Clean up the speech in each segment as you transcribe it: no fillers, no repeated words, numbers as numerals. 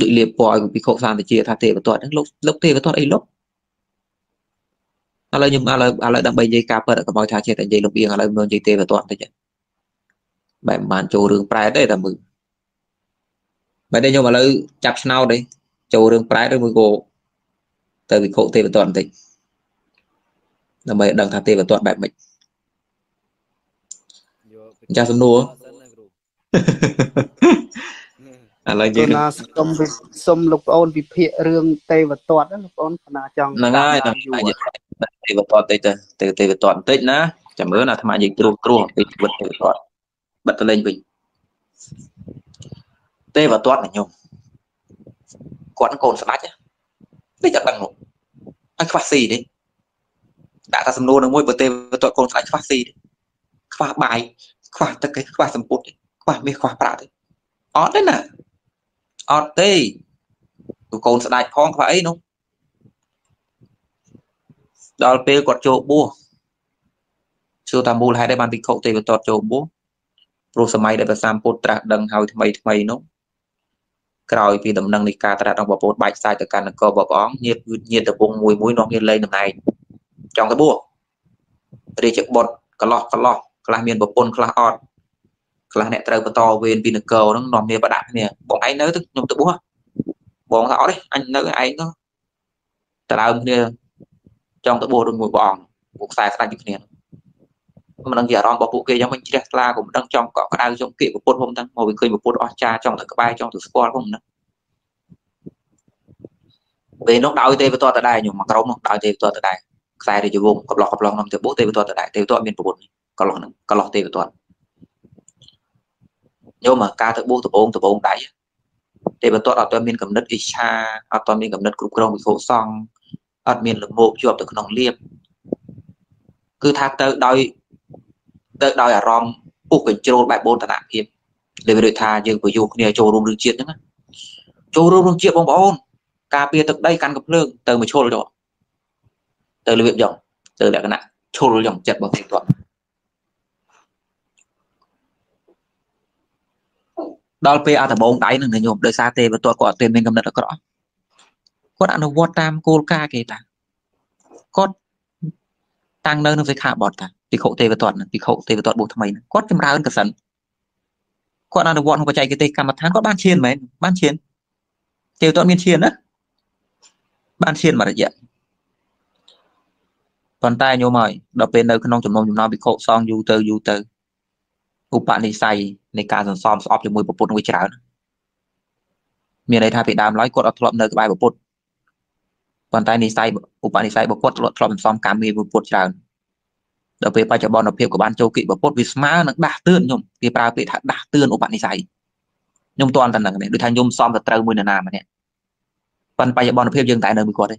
đội liệp bòi của cái khẩu sàn thì chia thà tệ của tọt lúc lúc tệ của tọt ấy lúc là nhưng mà là đâm bay dây cáp ở cái bòi thà chia tại dây lục biên là mình dây tệ của tọt thế chứ bạn bạn trù đường prai đấy là mừng bạn đây nhưng mà lấy chập nào đấy trù đường prai đấy mừng gỗ tại vì khẩu tệ của tọt thì là mày đằng thà tệ của tọt bạn mình cha sâm nua là xâm lục ôn bị phê rương tê và toát đó lục ôn là chồng là ngay là tê và toát tê và toát tết ná chẳng nhớ là thằng bạn gì trù trù tê và toát bật lên bình tê và toát là nhung quán cồn sát nhá đấy chẳng bằng một anh phát xì đấy đã ta sâm nua nó môi bờ tê và toát cồn sát phát xì đấy khoa bài khoa tất cái khoa sầm cốt khoa mê khoa bạ đấy ót đấy nè ót tê tụi con sẽ đại phong phải đúng đó là còn chỗ búa chưa ta mua hai đây bàn tịch khẩu tê và tọt chỗ búa rồi sầm máy để vào sầm cốt trạc đằng hào thì mày nó rồi vì đầm năng này cả ta đang bỏ bột bạch sai từ cả cơ bỏ óng nhiệt từ vùng mùi mũi nó nghiêng lên này trong cái búa để chụp bột cả lọ là miền bộ pôn là on là nẹt trời to về vì được cầu nó nằm nề và đạn nè bọn anh nói tức nhung tự búa bọn họ đấy anh nói anh nó trả lời nè trong tự búa đừng ngồi bòn buộc xài ra như thế này mà đang giả đòn bỏ bộ kia giống mình chia la cũng đang trong cọ đang trong kỵ của pôn hôm đang ngồi cười một pôn on cha trong thằng bay trong thằng squad không nữa về nó đào tê với to tại đây nhưng mà cầu nó đào tê to tại đây xài để cho vùng cặp lọ nằm tự búa tê với to tại đây tê to miền bộ có lọ tê của toàn nhưng mà ca tự bố đấy tê và toàn ở toàn miền cầm đất Isha ở toàn miền cầm đất cục rồng bị khổ song ở miền lực bộ chưa được nòng liệp cứ tha tự đòi ở rong buộc quyền trôi bài bôn tàn nạn kiếm để về đội tha nhưng của dù này trôi rung rung chuyện nữa trôi rung chuyện bóng bóng ca pia từ đây căn gặp lương từ mà trôi rồi từ luyện dòng từ lại cái nạn trôi dòng chật bằng thành toàn đào pe ở thằng bông đáy này nhôm đời xa tê và tuột của tiền mình cầm đặt được rõ có đã nó vót tam cô ca kì ta có tăng nơi nó phải khả bọt ta thì khẩu tê và tuột thì khẩu tê và tuột bộ thằng mày có thêm ra hơn cả sẵn có đã nó vót không có chạy cái tê cầm mặt tháng có ban chiên mày ban chiên tê tuột miên chiên á ban chiên mà đại diện còn tay nhôm mày đào pe nơi cái nông trồng nông bị khẩu song du từ ủp bạn đi say này cả dần xóm xóm cho mùi bột nguy trả miền đây tha bị đám nói cột ở thọm nơi cái bài bột còn tay đi say ủp bạn đi say bột cột thọm xóm cá mì bột trả đợt về bài cho bọn đọc hiệu của ban châu kỵ bột vì smart nó đã tươn nhung vì bà bị đã tươn ủp bạn đi say nhung toàn tần là này đôi thay nhung xóm là trâu mùi nà mà nè còn bài cho bọn đọc hiệu dừng tại nơi mình cột đây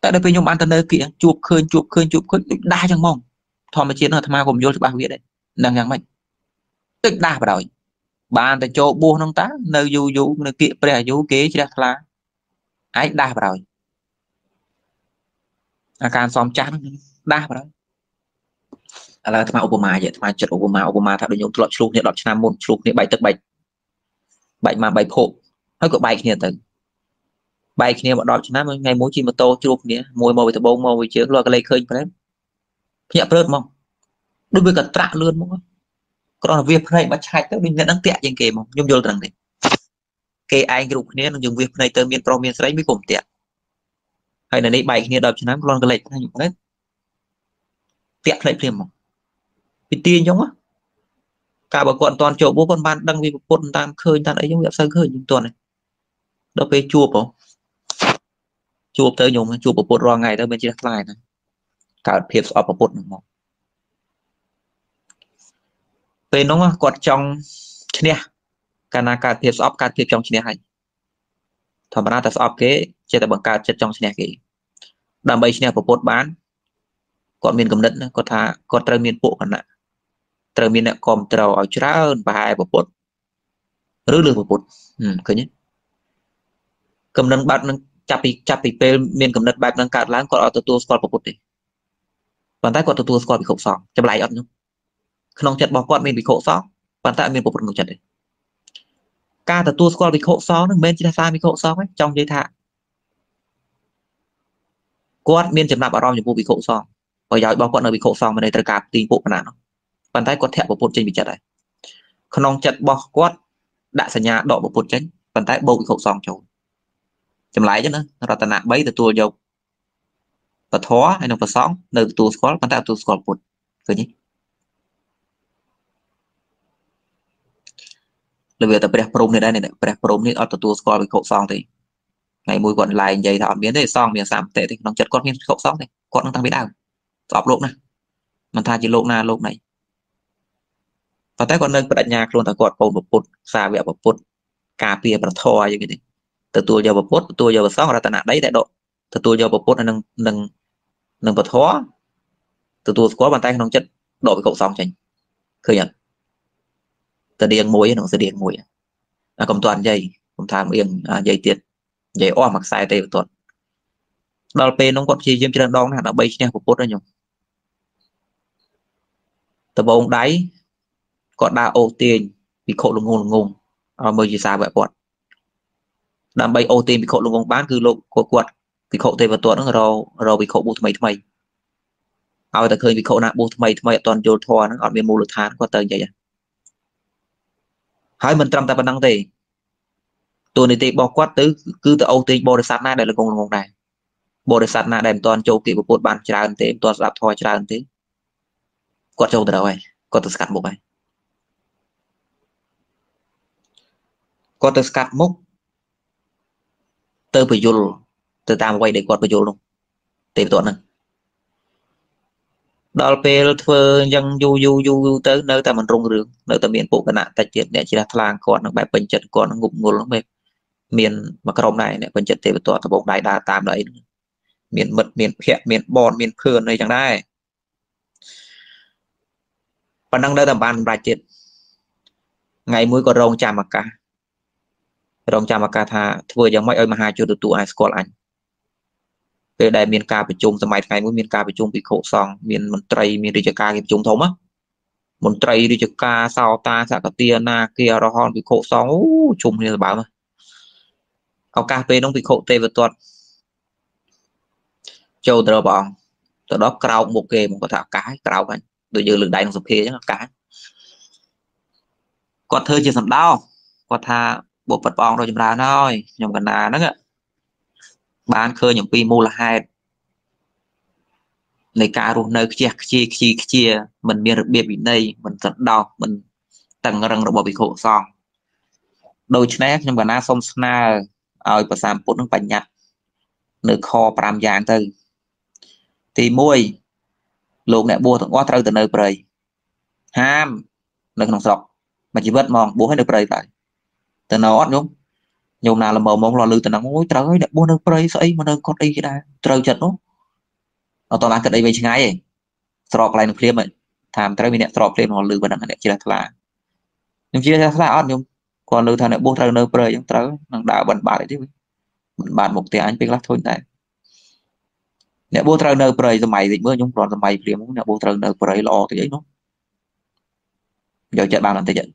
tại đây về nhung ăn tần nơi kỵ chuộc khơi đa chẳng mong thò mà chiến ở tham gia cùng vô cho bạn biết đấy đang ngang mạnh tức đa vào đời bạn ta cho buông nông tá nơi du nơi kia bè du kế chỉ đặt lá ấy đa vào đời càng xóm chán đa vào đời là thằng Obama vậy thằng chật Obama thằng đội nhóm lọt xuống nhện lọt nam môn xuống nhện bảy tật bảy mà bảy khổ hơi của bảy kia từ bảy kia bọn đọt nam ngày mối chim mà to chụp kia môi màu từ bông màu chứ lo cái lấy khơi đấy nhẹ bớt mong đối với cả trạ luôn mọi người còn là việc này mà chạy tới mình nhận đăng tẹt trên kề mà nhung vô rằng đấy kề ai cái này nó dùng việc này tới miền pro miền sấy mới cùng tẹt hay là đấy bài kia đọc cho nó còn cái lệch này nhung đấy tẹt lệch liền mà bị tiền giống á cả bà con toàn chỗ bố con ban đăng vì con tam khơi ta đấy giống đẹp sơn khơi nhung tuần này đọc về chùa không chùa tới nhung chùa của bột ngày tới bên chị đặt lại này cả thiệp ở bột mà về nó còn trong nè Canada tiếp shop card tiếp trong này thằng bạn ta shop kế chơi tại bằng card chất trong này kì đam mê này của post bán còn miền cầm đất có thà còn trời miền bộ còn lại trời miền lại còn trầu ở chả hơn và hai của post rứa lừa của post cái nhé cầm đất bạn đang chạp bị miền cầm đất bạn đang card láng còn ở từ score của post đi bàn tay còn từ score bị khổng sòng chấm lại không chặt bỏ quạt mình bị khổ sót bàn tay mình bộ phận ngược chặt đấy Ca ta tu score bị khổ xó nâng bên chỉ là xa bị khổ xó ấy trong dây thạ cô át miên chấm nạp bảo rong những vụ bị khổ xó bởi giáo bảo quận ở bị khổ xó mà đây tất cả tình vụ mà nào bàn tay có thẹo của bột trên bị chặt này khăn ông chặt bỏ quát đã sờ nhà đỏ bột trên bàn tay bầu bị khổ xó trầu chấm lái chứ nữa là ta nạp bấy từ tua dầu và thó hay là và xóm nơi tu score bàn tay tu score bột rồi nhé. Là việc tập đẹp prom này đây này đẹp prom này ở tập tua score bị khổ xong thì ngày mùi còn lại dày thảo biến để xong miếng sạm tệ thì nó chật con miếng khổ xong thì con nó tăng biết đau dọc lộn này mình tha chỉ lộn na lộn này và tới con nơi bật nhạc luôn ta cọt bầu một bột xà vẹo một bột cà phê bật thò như thế từ tua giờ một bột tua giờ xong là tận nạn đấy tại độ từ tua giờ một bột là nâng bật thó từ tua score bàn tay nó chật độ bị khổ xong chảnh khởi nhận điên mũi nó sẽ điên mũi à cầm toàn dây cũng tham yên dây tiệt dây o mặc sai tây toàn đào pê nó còn chi diêm trên đong là bay nha của cốt đó nhung tập bóng đáy còn đa ô tiền bị khổ lùng ngùng mới chỉ xa vậy quạt đam bay ô tiền bị khổ lùng ngùng bán cứ lục của quạt bị khổ tây và tuần nó rồi rồi bị khổ bù thầm mày ao ta khơi bị khổ nặng bù thầm mày toàn vô thò nó còn bị mù lụt thán qua tờ vậy hãy mình trăm ta bằng năng thì tôi này thì bỏ quát tứ cứ từ ô tinh bồ đề sát na đây là cùng một này bồ đề sát na đem toàn châu kỳ của một bạn trả ơn thế toàn dạp thoi trả ơn thế quạt châu từ đâu vậy quạt từ sát mục vậy quạt từ sát mục từ bây giờ từ tam quay để quạt bây giờ luôn tìm tuần này đó là phơi dân du tới nơi ta mình rung rướng nơi ta miền bộ cái nạn tài chuyện để chỉ là thang còn nó bẹp bệnh trận còn nó ngụm ngụm lắm mệt miền mà cái rồng này này bệnh trận thì toàn tập bóng đại đa tam đấy miền mật miền khẹt miền bòn miền phơn này chẳng đây và năng đây là bàn bài chuyện ngày mũi có rồng chạm mặt cả rồng chạm mặt cả thà vừa giờ mấy ơi mà hai chưa được tụ ai score anh về đại miền ca bị chung từ mấy ngày mới miền ca bị chung bị khổ xong miền môn tây miền đi chơi ca bị chung thống á môn tây đi chơi ca sao ta sao cả tia na kia rồi hòn bị khổ xong chung như là bảo mà ao cà phê nó bị khổ tê vật tuột châu từ đó từ đó cào một kề một quả thảo cái cào anh tôi giờ lực đại nó sập kia chứ cái quạt thơi chỉ sầm đau quạt tha bộ vật bong rồi chìm ra thôi nhầm gần là nó ạ bán khơi những pi mô là hai này cả ruộng nơi chia mình miền biệt bị đây mình rất đau mình tầng răng độ bị khổ xong đôi chân ép nhưng mà na xong na ở bờ sông bốn nước bảy nhặt nơi kho pram giang từ thì môi luồng này bua thằng oa từ nơi bơi ham nơi nông sọc mà chỉ biết mòn bố hết được bơi vậy từ nó đúng nhiều nào là màu mông lò lư từ nắng ối trời đã buôn được prey sấy mà nơi con đi ra trời chật nó toàn là cái đây về ngay vậy sọp lại nó phim vậy thảm trời mình đã sọp lên lò lư và đằng này chỉ là thà nhưng chỉ là thà ăn nhưng còn lư thằng này buôn thằng nơi prey những trời đang đạo bận bạt đấy chứ bận bạt một tiếng anh biết lắc thôi này nè buôn thằng nơi prey rồi mày dịch mưa nhung còn rồi mày phim cũng nè buôn thằng nơi prey lò thì ấy nó giờ chật bao lần thế vậy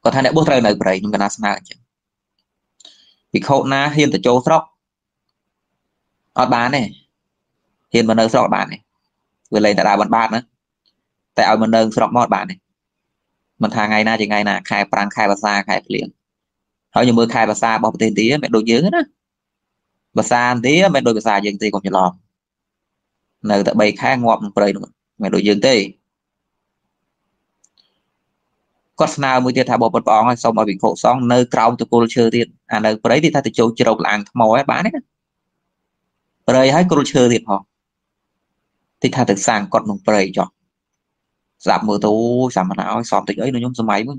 còn thằng này buôn thằng nơi prey nhưng mà nó sao bị khổ na hiền từ châu sóc ở bán này hiền mà nơi sóc bán này vừa lên tại đà bàn bát nữa tại ở mình nơi sóc mót bán này mình thà ngày na chỉ ngày nà khai prang khai bà sa khai liền hỏi như mưa khai bà sa bỏ tiền tí mẹ đồ nhớ đó bà sa tí mẹ đồ bà sa dừng tí còn nhiều lòm nơi tại bày khai ngọt rồi mẹ đồ dừng tí có nào mới tiệt thả bộ bật bóng hay xong mà bị khổ xong nơi cầu từ culture tiệt à nơi đấy thì ta từ châu châu làng màu ấy bán đấy rồi hãy culture tiệt họ thì ta từ sang còn một bầy cho giảm mưa tố giảm mà nào xong từ ấy nó nhúng số máy mới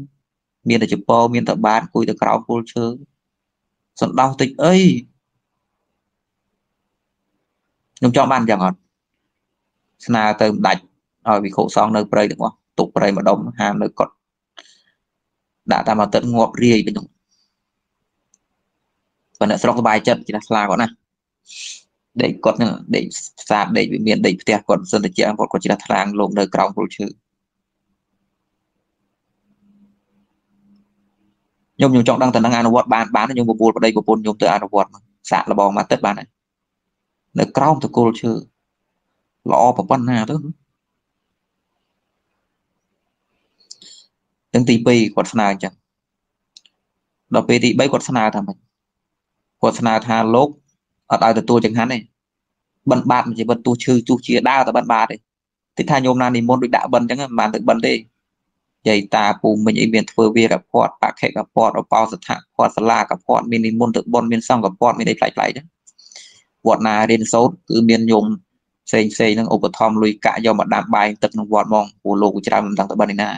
miền là chụp bao miền tập bán cùi từ cầu culture xong đau tịch ấy nhúng cho ban chẳng hạn nào từ đạch rồi bị khổ xong nơi bầy được không tụ bầy mà đông hàng nơi còn đã ta mà tận ngọt riêng bên trong còn nữa sau bài trận thì là có nè để còn nữa để sạp để bị miền để tiệt còn dân chỉ ăn còn chỉ là thang lồng đời cầu rồi chứ nhôm nhôm trọng đang tận đang ăn vặt bán nhôm bột bột ở đây của bột nhôm tự ăn vặt xả là bò mà tết bán này để còng từ cô chưa lọ bọc bắn nào đó từng tỉ bay quạt phanh chẳng đọc bê tỉ bay quạt phanh thằng mình quạt phanh thà lốp ở tại từ tua chẳng hắn này bận bạt mình chỉ bận tua chư tua chia đa từ bận bạt đấy thì thay nhôm nan thì môn được đạo bận chẳng hạn bạn tự bận đi vậy ta cùng mình ấy miền thừa việt gặp bọn bạc khệ gặp bọn ở bao giờ thằng bọn la gặp bọn mình nên môn tự bọn miền xong gặp bọn mình đây lại lại chứ bọn nào đến số cứ miền nhôm xây xây năng overthom lui cả do mà đam bài tập năng bọn mong của lục của cha mình đang tập bận này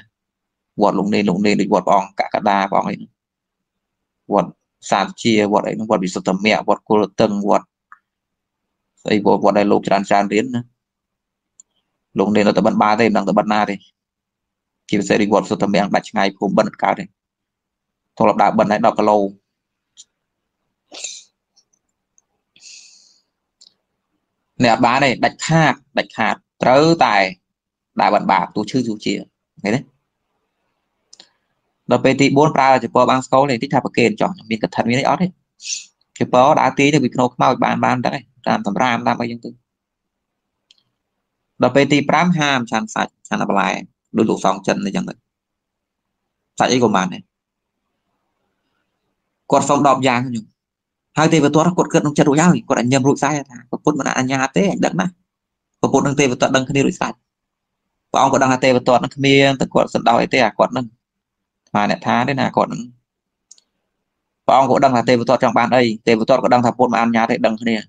bọn lục lên được bọn bong cả cả đa bọn ấy bọn sàn chia bọn ấy nó bọn bị sụt tầm mẹ bọn cô từng bọn ấy bọn đây lục tràn tràn đến lục lên nó tập bận ba đây đang tập bận na đây chỉ sẽ đi quật số tầm bèn bạch ngày cũng bận cả đấy, thằng lập đạo bận này đọc cả lâu, nè bá này đạch hạt, trớ tài, đại bận bạc tu chư du chia, nghe đấy, đợt PT 4 pra chỉ có băng sâu này thích thà bậc kền chọn miền cẩn thận miền đấy ót đấy, chỉ có đá tí thì bị khâu mau bàn đấy, làm tầm làm bao nhiêu thứ, đợt PT pram ham chăn sạch chăn là bài đối thủ xong chân này chẳng đấy tại ấy của bạn này còn xong đọc giang nhung hai tê vừa toát cột cơn ông chân rủi nhau thì còn anh nhầm rủi sai còn cột mà anh nhà tê anh đắng mà còn cột đang tê vừa toát đắng khi rủi sai và ông còn đang tê vừa toát nó khi tự cột sần đau ấy tê à cột đắng mà này thá đấy là cột và ông cũng đang là tê vừa toát trong bàn đây tê vừa toát còn đang thập cột mà anh nhà tê đắng thế này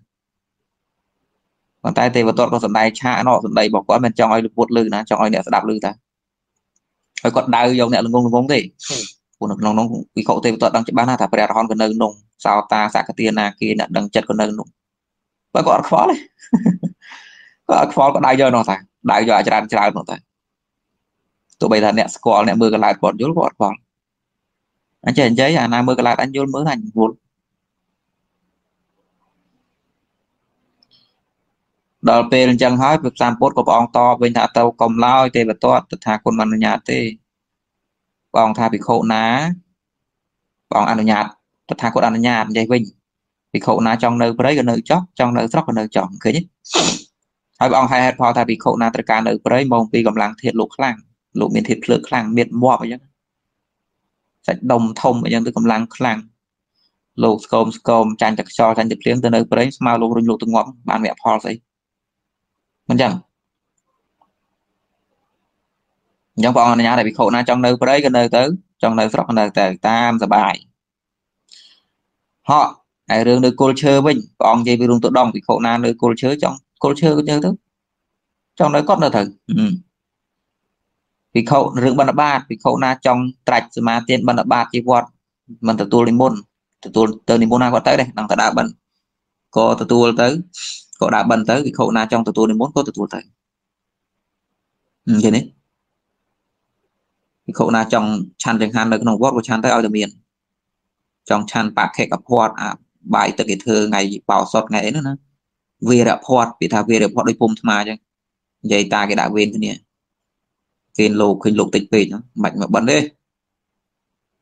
còn tay tê vừa toát còn sần tay cha nó sần tay bỏ qua bên trong ấy được cột lư nè trong ấy nè sẽ đạp lư ta rồi còn đau dòng này là ngôn gì, của nó bị khổ tê tọt đang chụp bán thả phải con nâng nung sao ta xả cái tiền là kia nè đang chật con nâng nung, và còn khó đấy, khó còn đau dòng nó thằng, đau dòng chán nó thằng, tụi bây giờ nè score nè mưa cái lại còn dốt còn, anh chơi giấy à na mưa cái lại anh dốt mới thành vốn, đợt về lên chân hói việc làm post của bọn to bên thả tàu cầm lao tê và toát thả quân mặn nhà tê bọn thả bị khổ ná bọn ăn nhạt thả quân ăn nhạt dây vinh bị khổ ná trong nơi đấy cái nơi chóc trong nơi sóc cái nơi chọn cái nhất hai bọn hai hạt phò thả bị khổ ná tất cả nơi đấy mông pi cầm lăng thiệt lục lăng lục miền thiệt lược lăng miệt mò vậy sạch đồng thông vậy tôi cầm lăng lục scom chan chặt cho chan chặt tiếng từ nơi đấy mà lục rung lục từ ngõ bạn mẹ phò đấy mình chẳng bọn nhà này bị khổ na trong nơi đấy cái nơi tới trong nơi rất là tệ tam giờ bài họ ai đường được cô chơi mình còn gì bị rung tự động bị khổ na nơi cô chơi trong cô chơi như thứ trong nơi có nơi thử bị khổ rừng ban ba bị khổ na trong trạch mà tiền ban ba chỉ quạt mình từ limon qua tới đây đang đã bận có từ tu tới cậu đã bần tới thì khổ na trong tôi đến muốn có tôi thấy thế đấy khổ na trong chăn chẳng hạn là cái nòng vót của chăn tới ao từ miền trong chăn bạc khệ gặp hoạt à bài từ cái thơ ngày bảo sọt ngày nữa nè về gặp hoạt bị thà về gặp hoạt đôi pum mà chứ vậy ta cái đại viên thế này viên lục khinh lục tịch về nó mạnh mà bận đấy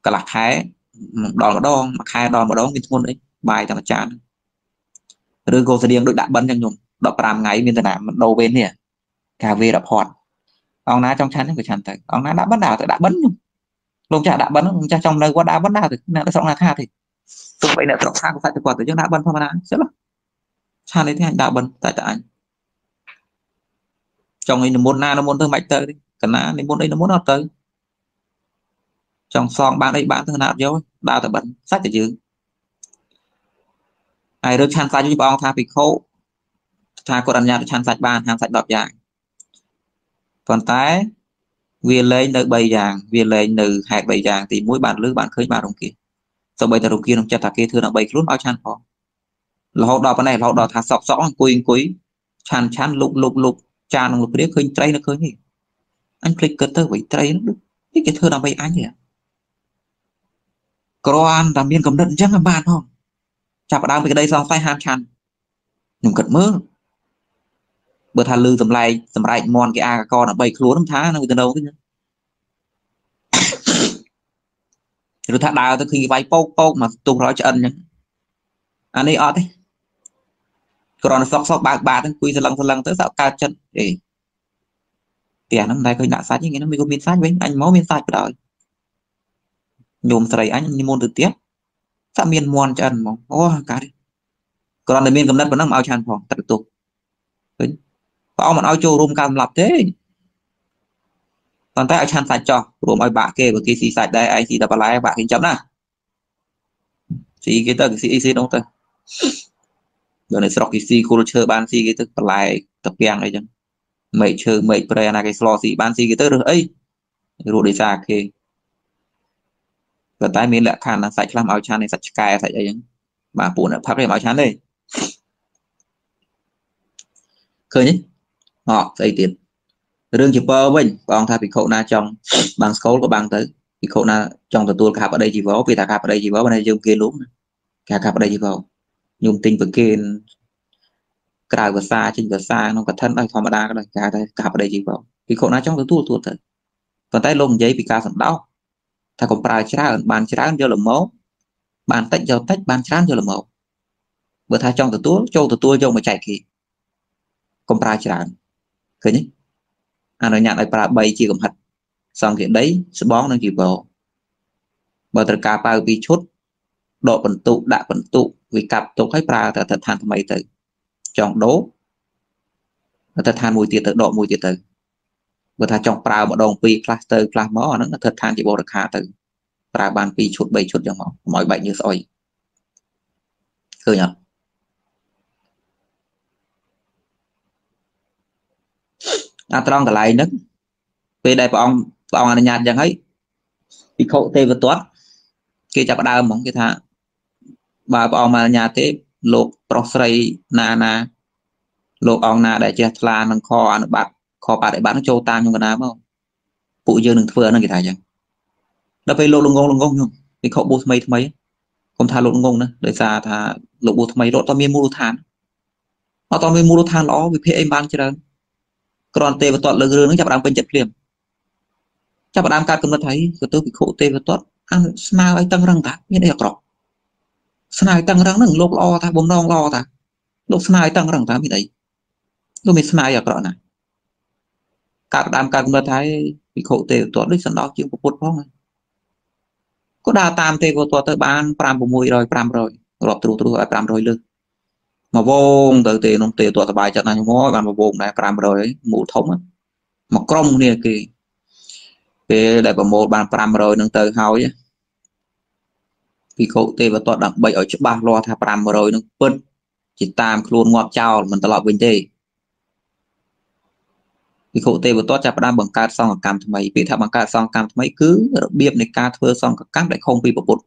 cả là thái đòn đo mà khai đòn mà đón cái thôn đấy bài thằng chăn rồi cô sẽ điên đội đã bấn cho nhung đọc làm ngày miền tây nam đầu bên nè cà phê đọc hòn ông ná trong chán phải chán tới ông ná đã bắt đào tới đã bấn nhung lông chả đã bấn lông chả trong nơi qua đã bấn đào thì nó sống là tha thì tôi vậy là sống xa cũng phải từ quả từ trước đã bấn không mà anh rất là chán đấy thế anh đã bấn tại anh trong ấy là môn na nó môn thương mạnh tới đi cần na nên môn đấy nó muốn học tới trong song bạn ấy bạn thương nào dấu đào tới bấn sách từ dưới ai được chăn sạch như bọn tha bị khổ tha cột ăn nhà được chăn sạch bàn hàng sạch đọt dạng còn tái về lấy nơi bầy dạng về lấy nơi hạt bầy dạng thì mỗi bạn lứa bạn khơi bạn đồng kia sau bây giờ đồng kia đồng chặt thà kia thưa là bầy rút bao chăn khó là họ đọt cái này là họ đọt thà sọc sọ quý chăn chăn lục chăn lục biết khơi trai nó khơi gì anh click cơ tơ vậy trai nó biết cái thưa là bầy anh nhỉ còn làm biên cầm đất chắc là bạn không chạp ở đang bị đây xong tay ham chăn nhung cật mơ bữa thà lư tầm lại mòn cái a con là bầy khốn lắm tháng nó từ đâu thế nhá rồi thắt đào tôi khi vay pô mà tôi nói cho anh nhá anh ấy ở đấy còn sọc sọc bạc bạc quỳ sờ lằng tới tạo cao chân để tiền năm nay coi đã sát như thế nó mới có biến sát với anh máu biến sát rồi nhôm sợi anh như môn từ tiếc sao miền muôn cho anh mà cả đi còn là miền cầm đất còn đang ao tràn phòng tận tục bao mà ao trâu rôm cam lập thế còn tại ao tràn sạch cho rôm ai bạc kê và kia xì sạch đây ai xì đập lại bạc hình chấm nè xì cái tờ xì xì đâu tờ rồi này sọc cái xì culture ban xì cái tờ lại tập giang đây chẳng mấy chơi mấy play là cái slot xì ban xì cái tờ rồi ấy rồi để ra kê và tại miền lạ khàn là sạch làm ao tràn này sạch cài sạch ấy bà phụ nữ phát triển áo chán đây khơi nhé họ xây tiền rương chỉ bơ mình còn thay bị khổ na trong bằng số của bằng tới bị khổ na trong tờ tuôn cạp ở đây chỉ vó vì ta cạp ở đây chỉ vó bên đây dùng kia lúm cả cạp ở đây chỉ vó nhung tinh với kia cài vừa xa trên vừa xa nó cả thân đây thò mà đa cái này cả cạp ở đây chỉ vó bị khổ na trong tờ tuôn thật còn tay lông giấy bị ca sẵn đau ta còn prai chả ở bàn chả vô là máu bàn tách dầu tách bàn chán cho là màu bữa thay trong từ tua cho mà chạy kì công pra chán cứ nhé anh nói nhận lại pra bay chỉ cầm hạt xong hiện đấy sẽ bón nó chỉ vào bờ từ cà pa bị chốt độ vận tụ đã vận tụ vì cặp tụ hay pra thật thật than mấy từ trong đố thật than mùi tiệt tự độ mùi tiệt tự bữa thay trong pra bọn đồng pi cluster plasma nó thật than chỉ bộ được hạ từ ra bàn pi chốt bảy chốt cho máu mọi bệnh như soi cơ nhỉ à trong cái này nữa về đây bọn ông anh nhạt chẳng ấy bị khổ tê vật toát kia chả bắt đầu mong cái thà bà bọn mà nhà thế lột prosray na lột ông na để chơi là nó kho ăn bạc kho bạc để bán châu tam trong cái nào không phụ dương đừng thừa nó cái thà chẳng đã phải lộ lông ngông không thì cậu bố mấy không tha lộ ngông nữa để ra tha lộ bố mấy lộ to miên mua than họ to miên mua than nó vì thế em ban cho rằng còn tê và toàn lực lượng nó chả đang bên chật liềm chả đang cắt cầm nó thấy của tôi bị khổ tê và toàn ăn sao anh tăng răng ta như đây là sao tăng răng đừng lột lo ta bông non lo ta lột sao tăng răng ta như đấy tôi mình sao giờ cọ này các đám cắt nó thấy bị khổ tê toàn đích sẵn đó chứ có bột phong này có đa tam thế của tôi tới ban pram của mùi rồi pram rồi lọt tru ở pram rồi lư mà vong từ tiền ông tiền tôi bài trận này ngó bàn mà vong này pram rồi mũ thống á mà cong nè kì về đại bảo một bàn pram rồi nâng từ hao chứ vì cậu tê và tôi đặng bậy ở chỗ ba lo thà pram rồi nâng phân chỉ tam luôn ngọt trao mình tao lọt bên tê vì cậu tê và tôi chả đang bằng ca xong ở cam thằng mày bị thằng bằng ca xong cam mấy cứ biệp này ca thưa xong các lại không bị bột bột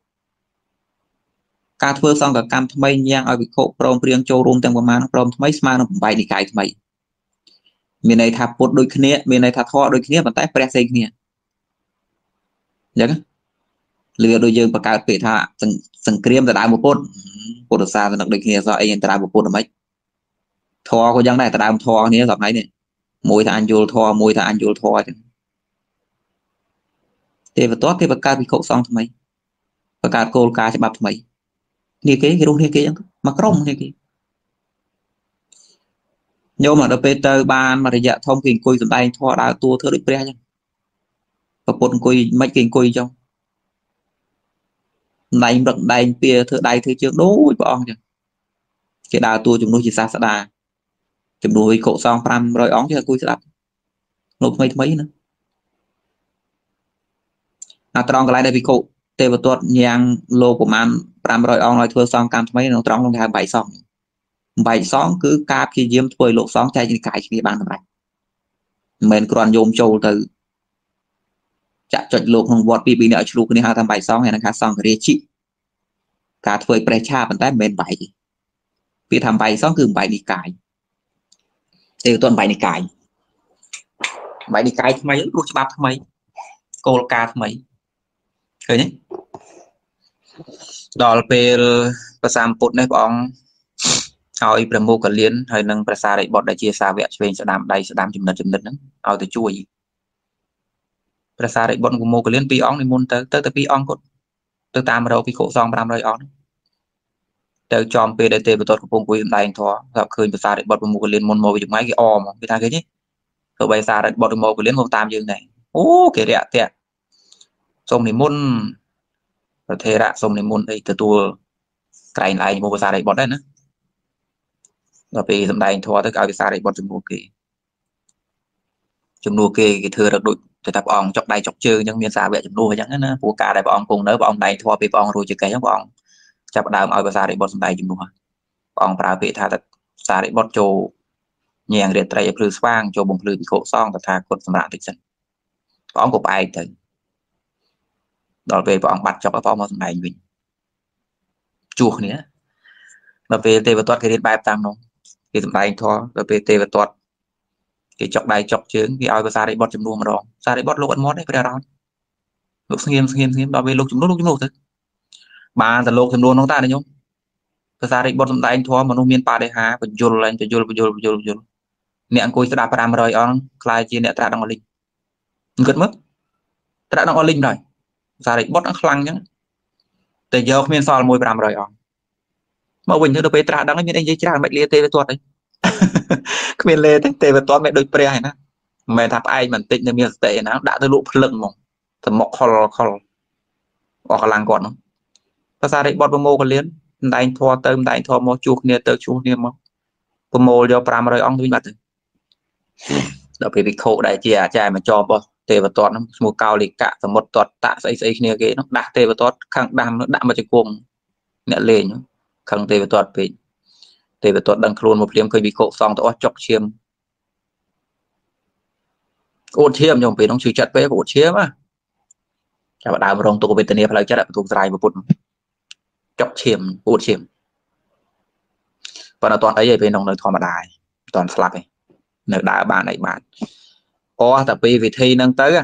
ca thưa xong cả cam thằng mày nhang ở bị cậu prom riêng châu rôm tăng mà nó prom mấy mà nó cũng bay đi cài thằng mày miền này thà bột đôi kia miền này thà thọ đôi kia mà tay phải xây kia nhớ lừa đôi dương bằng ca bị thà sừng kềm là đại một bột bột được xa là đôi kia do anh ta đại một bột là mấy thọ có giang này ta đại một thọ này gặp này này mùi thà anh vô thò thế và tốt thế và ca bị khổ xong thằng mày và ca cô ca sẽ bập thằng mày như cái rung như cái mà rung như cái nhưng mà đợt Peter ban mà thì dạ thông kinh cùi dùm tay thò đá tua thưa đích pre chăng và cột cùi mấy kinh cùi trong này đợt đây pia thưa đây thưa trước đối bọn chăng cái đá tua chúng nó chỉ xa đà chụp đuôi cậu xong pram rồi ống cho cùi sẽ đặt lột mấy nữa à trong cái này đây bị cậu tê và tuột nhang lô của man pram rồi ống nói thưa xong cam mấy nó trong hai bảy xong cứ cáp khi diêm thôi lột xong chạy trên cái gì bàn này mình còn dồn trâu từ chạy chọn lột không vọt bị nợ chụp cái này thằng bảy xong này nó khá xong cái đấy chị cả thôi precha vẫn tay mình bảy vì thằng bảy xong cứ bảy đi cài từ tuần bài này cài thằng mày lúc bắp thằng mày cô ca thằng mày thấy nhé đó là về bà sam put này bọn hỏi bà mua cả liên hơi nâng bà sa đấy bọn đã chia xa vẹn về sẽ làm chùm đất nữa rồi từ chui bà sa đấy bọn của mua cả liên pi ong thì môn tới pi ong cột Tức ta mà đâu cái khổ xong 5 rồi ón. Đều chòm PDT và tốt của phong quý lại thó gặp khơi và xa để bật một cái liên môn mô với máy cái o mà người ta cái chứ. Cậu bay xa để bật một cái liên môn tam dương này. Ô kìa đẹp tẹt. Xong thì môn và thế ra xong thì môn ấy từ tua cái này một cái xa để bật đấy nữa. Và vì dòng đài thó tất cả cái xa để bật trong một cái chùm nô kê cái thưa được đội từ tập ông chọc đài chọc chơi nhưng miền xa về chùm nô chẳng nó của cả đại bọn cùng nữa bọn này thua bị bọn rồi chứ cái bọn chập đào ở xa để bọn đại chùm nô bọn bà bị tha thật xa để bọn trồ nhàng để trai cứ sang cho bùng lư bị khổ xong và tha cột sầm tích sân bọn của ai thử đó về bọn bắt chọc bọn bọn này mình chuột nữa là về tê và toát cái điện bài tam nó thì dòng đài thua là về tê và toát cái chọc đài chọc chướng cái ao và xa đấy bọt chấm đua mà đó xa đấy bọt lúc ăn món đấy phải đó lúc nghiêm đó về lúc chấm đua thôi bà giờ lúc chấm đua nó ta đấy nhung và xa đấy bọt dòng đài anh thua mà nó miên pa đấy há và dồn lên rồi dồn nè anh coi sẽ đạp đam rồi on khai chia nè ta đang on linh gần mất ta đã đang on linh rồi xa đấy bọt nó khăng nhá từ giờ miên soi môi đam rồi on mà mình thưa được về ta đang miên anh giấy trang mẹ lia tê với tuột đấy miền lê thế về toán mẹ đôi pre này nè mẹ tháp ai mình tịnh miền tệ nó đã tới lũ lợn mỏng thầm mọc khol ở làng còn nó ra đấy bọn promo còn liên đánh thua tôm đánh thua mò chuột nè tơ chuột nè mò promo do pram rồi ông với mặt đó về bị khổ đại chi à trai mà cho bò tê và toán nó mùa cao lịch cả và một toán tạ xây nè cái nó đã tê và toán khang đam nó đã mà chơi cuồng nè lê nhá khang tê và toán về để về tuần đăng khuôn một điểm cây bị cộ xong tôi chọc chiêm ôn chiêm nhung về nó chịu chặt về của chiếm á các bạn đào rồng tôi về tên đẹp lại chắc thuộc dài một phút chọc chiêm ôn chiêm và là toàn ấy về nông nơi thò mà đài toàn slack này nơi đá bạn này bạn có tập đi vì thi nâng tới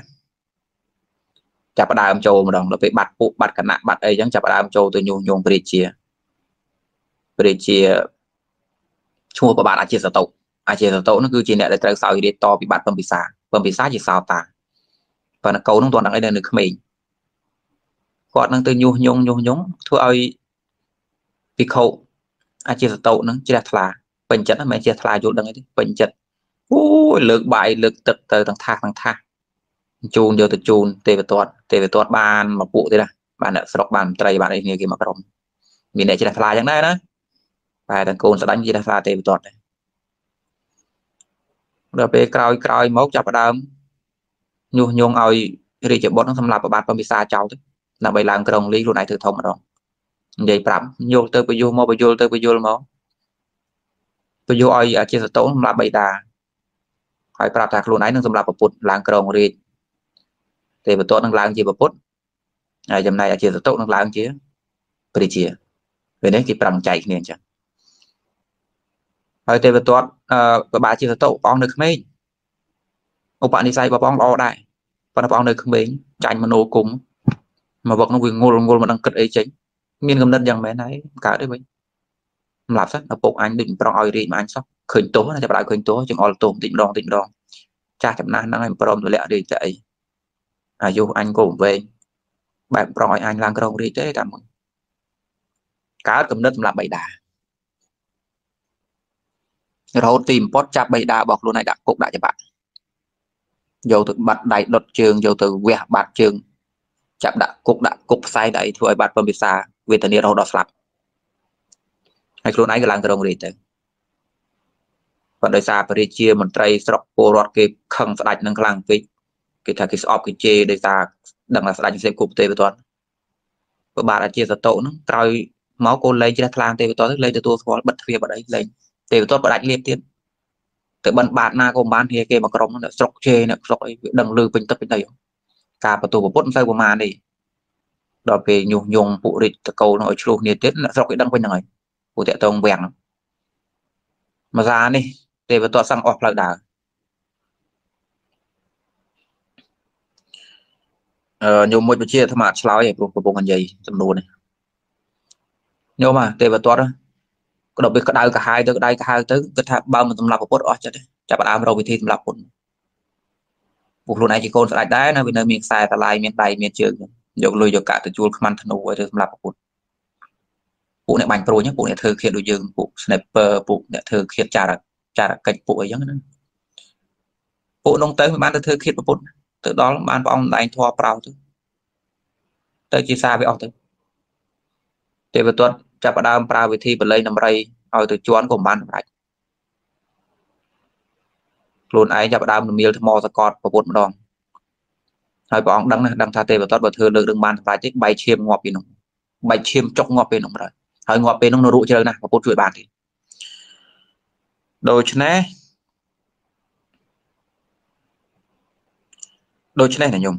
chặt đào ông châu mà đồng là bị bạt bộ bạt cả nạn bạt ấy chẳng chặt đào ông châu tôi nhung về chia chua của bạn à chia sầu tẩu nó cứ chỉ nè để trai sầu để to bị bạn bầm bị xa chỉ sao ta và nó cầu nó toàn đang ấy đang được mình gọi năng từ nhung thưa ơi bị khẩu à chia sầu tẩu nó chỉ là thà bệnh chất nó mới chia thà vô đang ấy bệnh chất ui lực bại lực tật từ thằng tha chun vô từ chun tê về toàn bàn mà cụ thế này bạn đã sọc bàn trai bạn ấy nghe cái mà rồng mình để chỉ là thà chẳng đây đó bài thằng côn sẽ đánh gì là pha tê tuột này rồi về còi mốt chập đâm nhung ơi đi chụp bốt nó xâm lạp và bạt con bị xa cháu thế là bây làm cái đồng lý lúc này thử thông mà đồng vậy bấm nhô tới bây vô máu bây vô ơi ở trên sân tố là bảy đà hỏi bạt thằng lúc nãy nó xâm lạp và bột làm cái đồng đi tê tuột đang làm gì và bốt này dầm này ở trên sân tố đang làm gì vậy chị về đấy thì bấm chạy liền chẳng ở đây toán và bà chỉ tụ bóng được mấy ông bạn đi say và bóng lo đại và nó bóng được mấy tranh mà nổ cùng mà bọn nó vừa ngồi mà đang cất ấy chính miền cầm đất rằng mẹ này cả đấy mình làm rất là bộ anh định bóng oi đi mà anh sắp khởi tố là lại khởi tố chừng oi tôm định đòn cha chậm nan đang em bóng rồi lẹ đi chạy à dù anh cũng về bạn bóng oi anh lang cầu đi thế cả mừng cá cầm đất làm bậy đà rồi tìm post chạp bày đa bọc luôn này đã cục đại cho bạn dầu thực bật đại đột trường dầu từ việc bạc trường chạp đã cục sai đấy thôi bạn bơm bị xa về tận địa đâu đó sập hay luôn ấy cái làng từ đồng đi tới còn đời xa phải chia một trai sọc cô rót cái khăn sạch nâng làng với cái thằng cái sọp cái chê đời xa đằng là sạch sẽ cục tê với toàn và bạn đã chia sẻ tổ nó trai máu cô lấy cho làng tê với toàn lấy cho tôi có bật phía vào đấy lấy để tôi đánh liên tiếp tự bận bạn na còn bán thì kia mà còn nó sọc chê nó sọc ấy đằng lư bình tập bên đây cả và tôi của bốt rơi của màn đi đó về nhung phụ địch cầu nội chụp liên tiếp là sọc cái đằng bên này của tệ tông bèn mà ra đi để với tôi sang off lại đảo nhung một chia thằng mạt láo vậy của bông anh dây tầm đồ này nhưng mà để với tôi đó đặc biệt cái đau cả hai tới cái tháp bao mình tầm lập của post ở trên chả bạn làm đâu vì thi tầm lập của luôn này chỉ còn lại đá nó vì nơi miền xài ta lại miền tây miền trường dọc lôi dọc cả từ chua khăm ăn thằng nô ấy từ làm bột bộ này bành pro nhé bộ này thơ khiết đôi dương bộ sniper bộ này thơ khiết trà là cạnh bộ ấy giống như bộ nông tới bán thơ khiết bột từ đó bán vào ông là anh thua prao chứ tới chia xa với ông tới để vào tuần chạp vào đam prao về thi và lấy nằm đây hỏi từ chuan của bán lại luôn ấy chạp vào đam được miêu thằng mò ra cọt và bột một đòn hai bọn đăng tha tê và toát và thưa được đừng bàn phải chết bay chiêm ngọt bên nó bay chiêm chọc ngọt bên nó rồi hơi ngọt bên nó rụi chơi này và cốt chuỗi bàn thì đôi chân này là nhung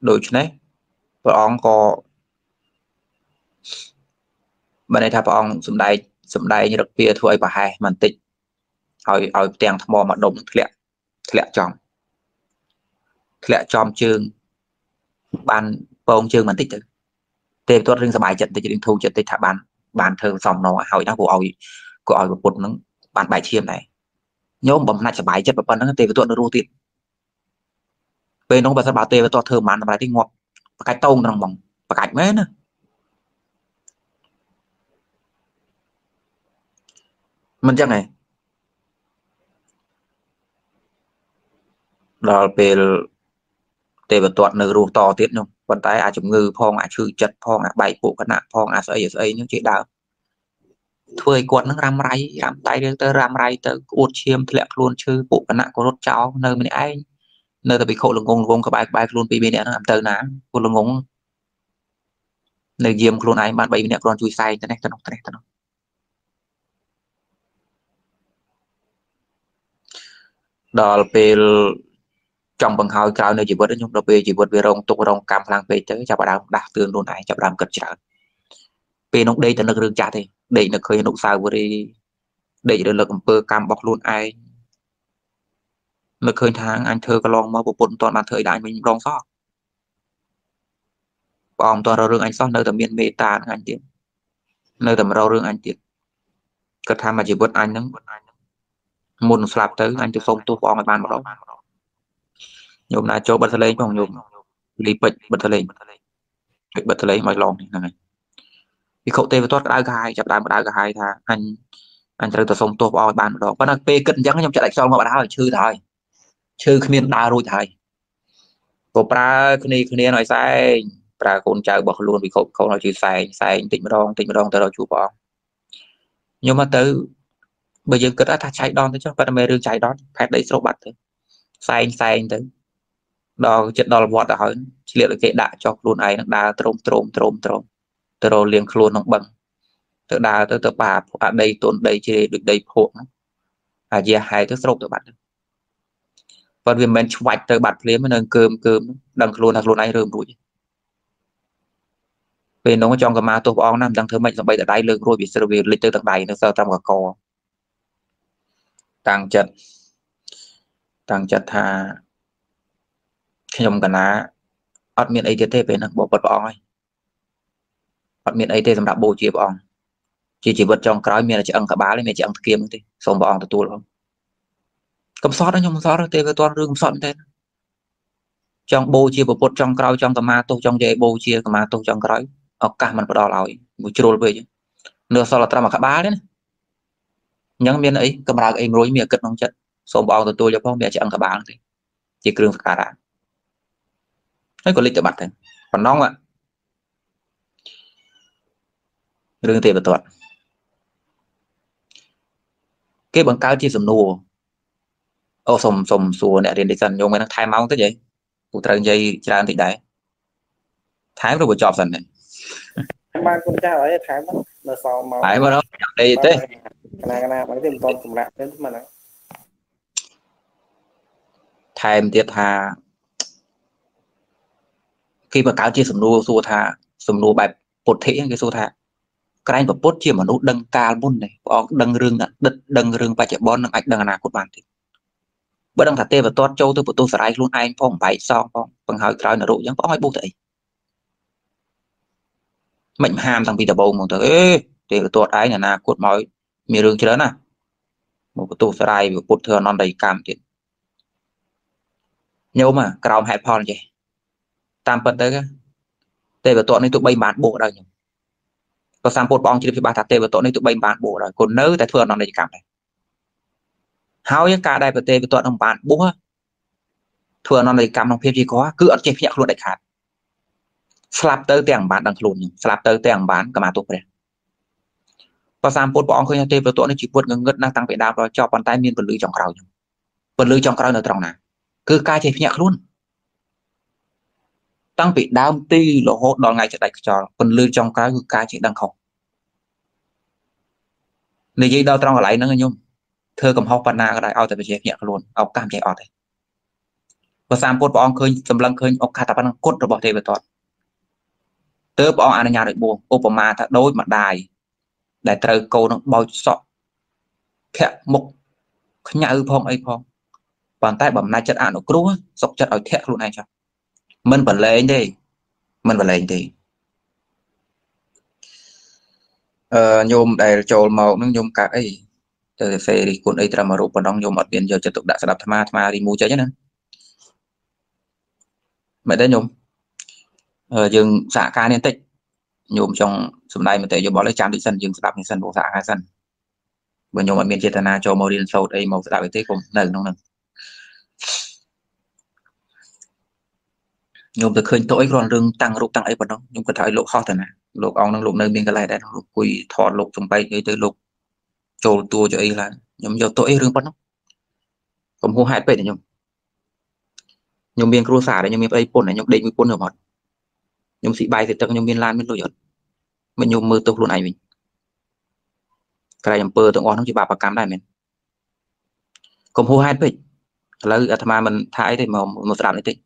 đôi chân này bọn có bên này thà bọn sầm đầy như đặc biệt thôi và hai màn tịnh hỏi tiền thằng mò mà đống thiệt lẹ chòm chương ban bông chương mình tích tự tê tuốt riêng bài trận thì chỉ định thu trận thì thả bàn thơ xong nó hỏi nó của ỏi một nó bàn bài chiêm này nhôm bấm lại bài chất và bấm nó tê tuốt nó rô tiền về nó bảo tê và to thơ màn bài tinh ngọt và cái tông nó mỏng và cạnh mấy nữa mình chắc này đó về toàn nợ ruột to tiết nhung vận tải à chủng ngư phong à chư chật phong à bảy bộ cân nặng phong à sợi những chuyện đạo thuê quần nó ram tay đến tới ram ray tới uất chiêm thẹn luôn chư bộ cân nặng của rốt cháu nơi mình ai nơi ta bị khổ lùng ngông các bài luôn bị bên này nó làm tới ná của lùng ngông nơi diêm luôn ai bạn bảy bên này còn chui sai cho nên ta nó đó về trong bằng hỏi cao nơi chỉ vượt nhung về chỉ vượt về rong cam lang về tới chào bà đạt tương luôn này chào đàm cực chả về nó đây tận lực rừng chả thì để nó khơi nó sao vừa đi để được lực cam bọc luôn ai lực khơi tháng anh thơ cái lon mà bộ phận toàn bàn thời đại mình rong xót bỏng toàn rau rừng anh xót nơi tầm miền mê ta anh tiền nơi tầm rau rừng anh tiền cái tham mà chỉ vượt anh nắng môn slap tới anh từ sông tu phong bàn đó nhôm là cho bật lên còn nhôm lì bịch bật lên mọi lòng này cái khẩu tê với toát đá gai chặt đá gai tha anh từ sông tu phong bàn đó bắt p cận trắng trong trận đại xong mà đá rồi chư miền đá rồi thầy có pra khné nói sai pra con chào bật luôn vì khẩu nói chữ sai tỉnh mà đong tới đó chú phong nhưng mà tới bây giờ cứ đã chạy đón tới cho bạn mê rương chạy đón phải đấy số bật sai anh tới đó chuyện đó là vọt đã hỏi liệu là kệ đã cho luôn ấy đá trôm liền luôn nó bằng tự đá tự bà ở đây tốn đây chơi được đây hộ à giờ hai thứ số tự bạn và vì mình vạch tới bạn lấy mình ăn cơm đằng luôn ấy rơm rụi về nó trong cái mà tôi ông nằm đang thơ mệnh xong bây giờ đáy lương rồi bị sơ về lịch tới tầng đáy nó sao trong cả co tăng chặt thà nhầm cả ná ọt miệng ấy thế về nó bỏ bật bỏ ọt miệng ấy thế làm đạo bồ chia bỏ chỉ bật trong cái miệng là chỉ ăn cả bá lên miệng chỉ ăn kia mới thế xong bỏ từ tu luôn cầm sót đó nhung sót đó thế với toàn rương sót thế trong bồ chia bột trong cào trong cả ma tô trong dây bồ chia cả ma tô trong cái ọt cả mình phải đòi lại một chua về chứ nửa sau là ta mà cả bá đấy nhắn miền ấy cầm ra cái rối miệng cất nông chất xong bao tôi cho phong mẹ chị ăn cả bạn thì chỉ kêu cả đã ấy còn lịch tự bật thôi còn nóng ạ đừng tiền tuột cái bằng cao chi sầm nùa ô sầm xùa nè tiền để dần nhung mày đang thái máu thế vậy cụ trần dây ra ăn thịt đấy thái rồi buổi chọp dần này mà cũng ra ở thái mà nó sao mà thái mà nó đây thế cái này mấy tiền con cùng lại đến mà này thèm tiệt thà khi mà cáo chia sầm nô bài bột thế cái số thà cái anh bột chia mà nô đằng ca bún này có đằng rừng đặt đằng rừng và chạy bon đằng ạch đằng nào cột bàn thì bữa đằng thà tê và toát châu tôi bữa tôi sải luôn anh phong bảy xong phong bằng hơi trời nở độ giống có hơi bút đấy mạnh hàm thằng bị đập bầu một tới tê và toát ấy là na cột mói miếng rừng chưa nè một cái tôi sải vừa bột thừa non đầy cam thì nhôm à cào hẹp hòn vậy tam phần tới cái tê và tọt này tụi bay bán bộ rồi có sam bột bong chỉ được ba tháp tê và tọt này tụi bay bán bộ rồi còn nữ tại phường nó này cảm này háo những cả đây và tê và tọt đồng bán bố phường nó này cảm đồng phim gì có cứ ở trên phía luôn đại khát slap tới tiền bán đằng lùn slap tới tiền bán cả mà tụt này có sam bột bong khơi tê và tọt này chỉ buồn ngưng ngất đang tăng bị đau rồi cho bàn tay miên bật lưỡi trong cào bật lưỡi trong cào nó trong này cứ cai trên phía luôn tăng bị đam ti lộ hốt đòn ngày trở lại trò phần lư trong cái của cái chuyện đang khóc này gì đâu trong lại nữa nhung thưa cầm học pana cái đại ao tại về nhẹ luôn ao cam chạy ao đấy và sam cốt bong khơi cầm lăng khơi ông khai tập năng cốt rồi bỏ thế về toàn tớ bong anh nhà được buồn Obama ta đối mặt đài đại trời cầu nó bao sọ khẽ mục nhà ư phong ấy phong bàn tay bầm nai chất ăn nó cú sọc chất ở khẽ luôn này cho mình vẫn lên đi nhôm đầy trộn màu nó nhôm cả ấy từ xe đi cuốn ấy ra mà rụp còn nhôm ở biển giờ tiếp tục đã đạp tham đi mua chơi chứ nè mày đấy nhôm dừng xả ca liên tích nhôm trong sầm này mà tệ cho bỏ lấy chạm đi sân dừng đạp đi sân bộ xả hai sân và nhôm ở biển chia tana cho màu đi sâu đây màu đạp tới cùng nở nông nở nhôm được khơi tối còn rừng tăng rụng tăng ấy còn đó nhôm có thể lục khó thế nào lục ông đang lục nơi bên cái này đây lục quỳ thọ lục trong bay tới tới lục trồ tua cho ấy là nhôm giờ tối rừng còn đó còn hô hại bệnh nhôm nhôm biên cua xả đấy nhôm biên ấy côn này nhôm định với côn hiểu mọt nhôm sĩ bay thì tận nhôm biên lan biên lôi giật mình nhôm mơ tục luôn này mình cái này nhôm pơ tượng on không chỉ bà cám này mình còn hô hại bệnh là thà mình thái thì mà một đạm này tịnh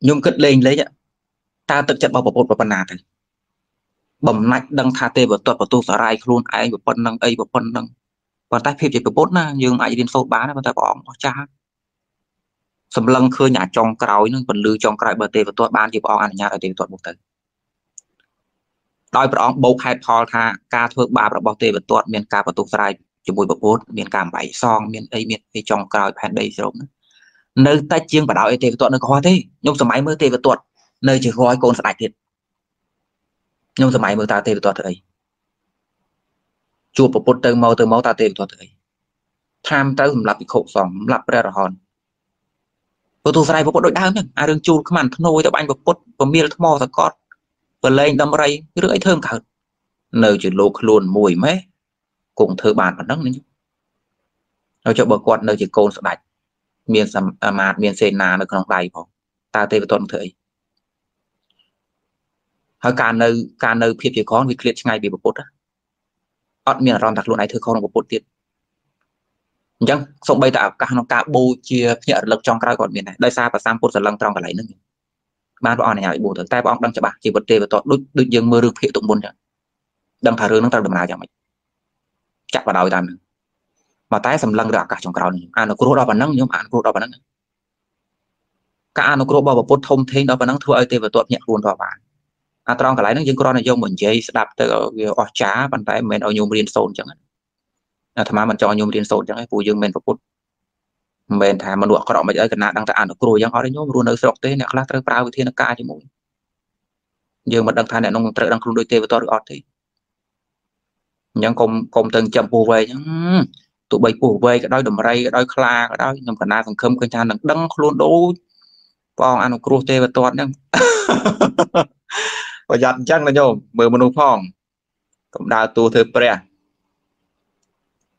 nhôm cất lên lấy vậy ta tự chặt bao bột vào phần nào thì bầm nách đăng tha tê vào tuột vào tu sả rai luôn ai vào phần năng ấy vào phần năng còn ta phê chỉ vào bốt na nhưng ai đến sâu bán nó ta bỏ cha sầm lăng khơi nhà trong cào nhưng còn lư trong cào bờ tê vào tuột bán thì bỏ ăn nhà ở tê tuột một tới đòi bỏ bầu khai thò tha ca thưa bà bỏ tê vào tuột miền ca vào tu sả rai chỉ mùi vào bốt miền cam bảy song miền ấy trong cào phải đây rồi nơi ta chiêng và đạo ấy tê vật tuột nó có thế nhôm sầm máy mới tê vật tuột nơi chỉ gói cồn sạch thiệt nhôm sầm máy mới ta tê vật tuột ấy chùa bột bột từ máu ta tê vật tuột ấy tham ta dùng lạp bị khổ sòng lạp ra hòn bột tu sài bột bột đội đá nhỉ ai đừng chùa cái màn thằng nôi tao anh bột bột bột miếng thằng mò thằng cọt bột lên đâm ray rưỡi ấy thơm cả nơi chỉ lột luôn mùi mế cũng thơ bàn và nấng nữa nó cho bờ quạt nơi chỉ cồn sạch miền sầm mà miền sê na nó còn đầy không ta tê với tuần thời hỏi càng nơi phía con việc liệt ngay bị bộc bột á ở miền ròn đặt luôn này thứ không bộc bột tiệt chẳng xong bây tạo cả nó cả bù chia nhợ lực trong cái còn miền này đây xa và sam bột sờ lăng trong cả lấy nước ban bọn này nhảy bù thử tay bọn đang chả bạc chỉ vật tê với tuần đứt dương mưa được hiện tụng buồn chẳng đâm thả rương nó tao đầm nào chẳng mày chặt vào đầu tao mà tái sầm lăng cả trong cào này anh nó cua đó vào nắng nhưng mà anh cua đó vào nắng cả anh nó cua bao vào thông thế đó vào nắng thưa ai tê vào tuột nhẹ luôn vào bạn anh trong cái lái nó dính cua này do mình chơi đạp tới ở chả bàn tay mình ở nhôm liên sồn chẳng hạn thà mà mình cho nhôm liên sồn chẳng hạn phù dương mình vào cột mình thà mình đuổi cọ mình chơi cái nào đang tại anh nó cua giống họ đấy nhôm luôn nó sọc thế này là tới bao với thiên ca chứ mũi giờ mình đang thay này nó tự đang không đôi tê vào tuột được ọt thì nhưng cùng từng chậm phù về nhưng tụi bay cổ về cái đôi đầm ray cái đôi kla cái đôi nằm cả na thằng khâm cái cha nằm đắng luôn đôi phong ăn cua tê và toàn nhưng và dặn chắc là nhôm mười một phong cũng đào tu thưa pre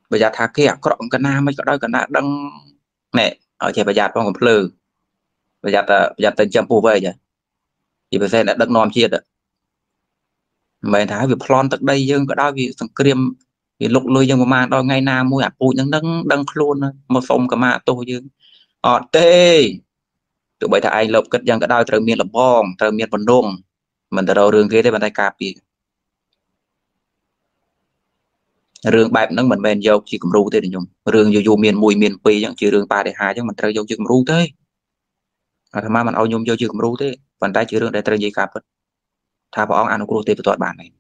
bây giờ thà kia có động cả na mới có đôi cả na đắng nè ở trên bây giờ phong còn lừ bây giờ tình chậm cổ về chứ thì bây giờ đã đắng non chiết rồi mấy tháng việc plon tới đây nhưng có đôi vì thằng cream vì lúc lôi dân mà đôi ngày nào mua áp bụi những đăng luôn một phòng cả mà tôi dương ở tê tụi bây thà anh lộc cất dân cả đôi trời miền lập bom trời miền vận động mình từ đầu đường kia tới bàn tay cạp gì rừng bẹp nâng mình men dâu chỉ cầm ru thế này nhung rừng vô miền mùi miền pì chẳng chỉ rừng ba để hai chẳng mình trời dâu chỉ cầm ru thế thà mà mình ao nhung dâu chỉ cầm ru thế bàn tay chỉ rừng để trời gì cạp thà bảo ông ăn uống ru thế với toàn bản này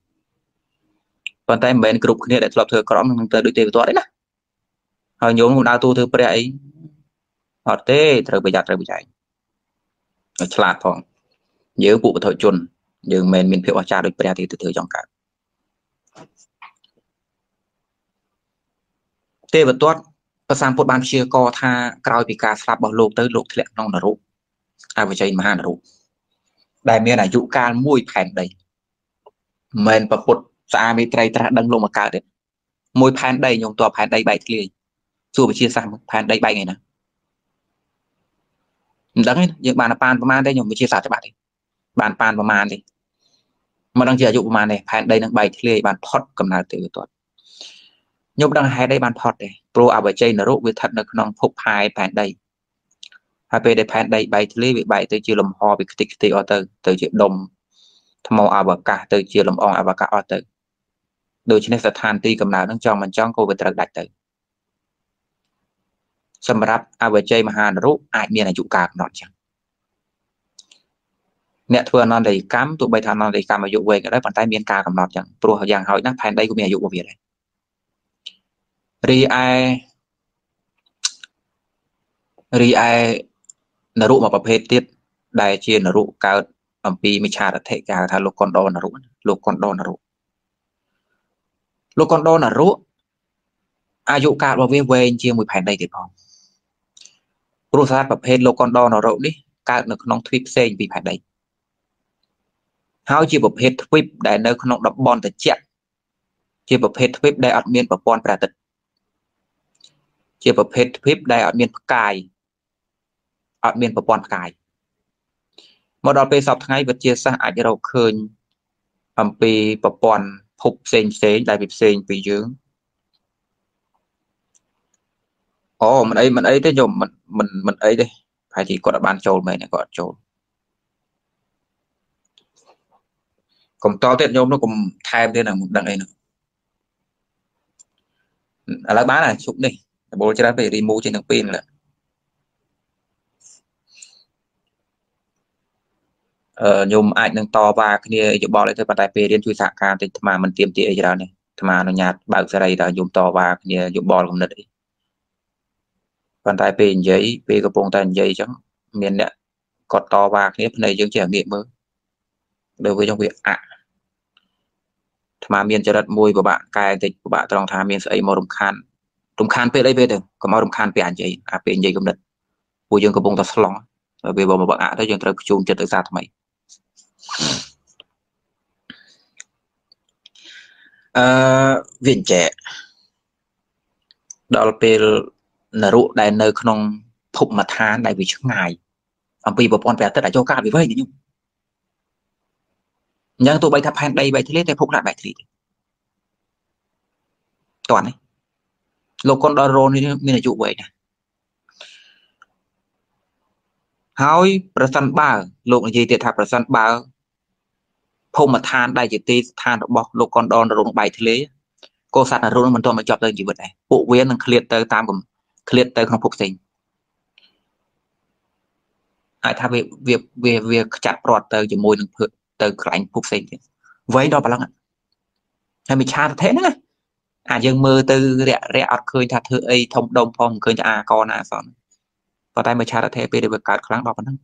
còn tại bên group kia để lập thừa cõng từ đối tượng đấy nè hồi nhóm cũng đào tu từ bề ấy ở thế rồi bây giờ rồi chạy là phòng nhớ cụ thời chuẩn nhưng mình phải bảo trà được bề thì từ từ trong cả thế vật toát và sang một ban chia co tha cào bị cà sập bỏ lục tới lục thiệt non là rú ai phải chơi mà ha là rú đại miền là dụ ca mui phèn đầy mình và một xa mi trai ta đăng lông mà cả đấy môi phèn đầy nhung to phèn đầy bảy liền dù bị chia sang phèn đầy bảy này nè đắng ấy những bạn là pan và man đây nhung bị chia sẻ cho bạn đi bạn pan và man đi mà đang chỉ dụ man này phèn đầy đang bảy liền bạn thoát cầm nào từ tuần nhung đang hay đây bạn thoát này pro à bởi chơi nở rộ với thật là non phục hai phèn đầy hai bên để phèn đầy bảy liền bị bảy tới chia lồng ho bị kịch ở từ từ chuyện đồng màu áo bạc cả từ chia lòng ong áo bạc cả ở từ đôi chân sẽ than ti cầm nào đang chọn mình chọn cô về trật đại từ xâm ráp áo bạc chơi mà hàn rú ai miền là trụ cạp nọ chẳng nẹt thường non đầy cám tụ bay thàn non đầy cám mà dụ về cái đấy bàn tay miền cà cầm nọ chẳng pro giang hỏi nát thành đây của miền dụ của việt này ri ai nở rú mà bập hết tiết đại chia nở rú cao vì mình trả thể cả thà lô con đo là rũ ai dụ cả vào viên về chia mùi phản đầy thì phòng rút ra bập hết lô con đo là rũ đi cả nó không thuyết xe vì phản đầy hao chia bập hết thuyết đại nơi không đọc bon thật chẹn chia bập hết thuyết đại ọt miên bập bon bà tật chia bập hết thuyết đại ọt miên cài ọt miên bập bon cài một đợt về sập ngay vật chia xa ai cho đầu khơi âm pi bập bòn phục sen sen đại bịp sen bị dướng mình ấy thế nhom mình ấy đây phải chỉ có đã ban trồn mày này có trồn còn to thế nhom nó cùng thay thế là một đằng này nữa là bán này chụp đi bố cho đã về đi mua trên đường pin là nhôm ảnh đang to và kia chụp bò lại thôi bàn tay về đến chui sạc ca thì mà mình tiêm tỉa gì đó này mà nó nhạt bằng ra đây là nhôm to và kia chụp bò cũng được bàn tay về giấy về cái bông tàn giấy chẳng miền đấy còn to và kia này dưỡng trẻ nghiệm mới đối với trong việc ạ mà miền cho đất môi của bạn cài tịch của bạn trong tham miền sấy màu đồng khan về đây về được có màu đồng khan về ảnh giấy à về giấy cũng được vui dương cái bông ta sòng ở về bộ mà bạn ạ đó dương trời chôn chân tự ra mày viện trẻ đó là về nở rộ đại nơi không phục mà tha đại vì trước ngày ông bị bộ con về tất cả cho cả vì vậy nhưng tụi bay thập hành đây bay thế này phục lại bài thì toàn đấy lô con đo rôn như là trụ vậy nè hỏi phần trăm ba lục là gì thì thà phần trăm ba không mà than đại chỉ tì than được bọc lục con đòn được bảy thế cô sát là luôn mình toàn mà chọn tới gì vậy này bộ viên đang clear tới tam cùng clear tới không phục sinh ai thà việc chặt rọt tới chỉ môi đừng phượt tới cảnh phục sinh vậy đó bà lăng ạ hay mình cha thế nữa à dương mơ từ rẻ khơi thà thưa ấy thông đồng phong khơi à con à son và tay mới trả đã thế về để vượt cả kháng đỏ vẫn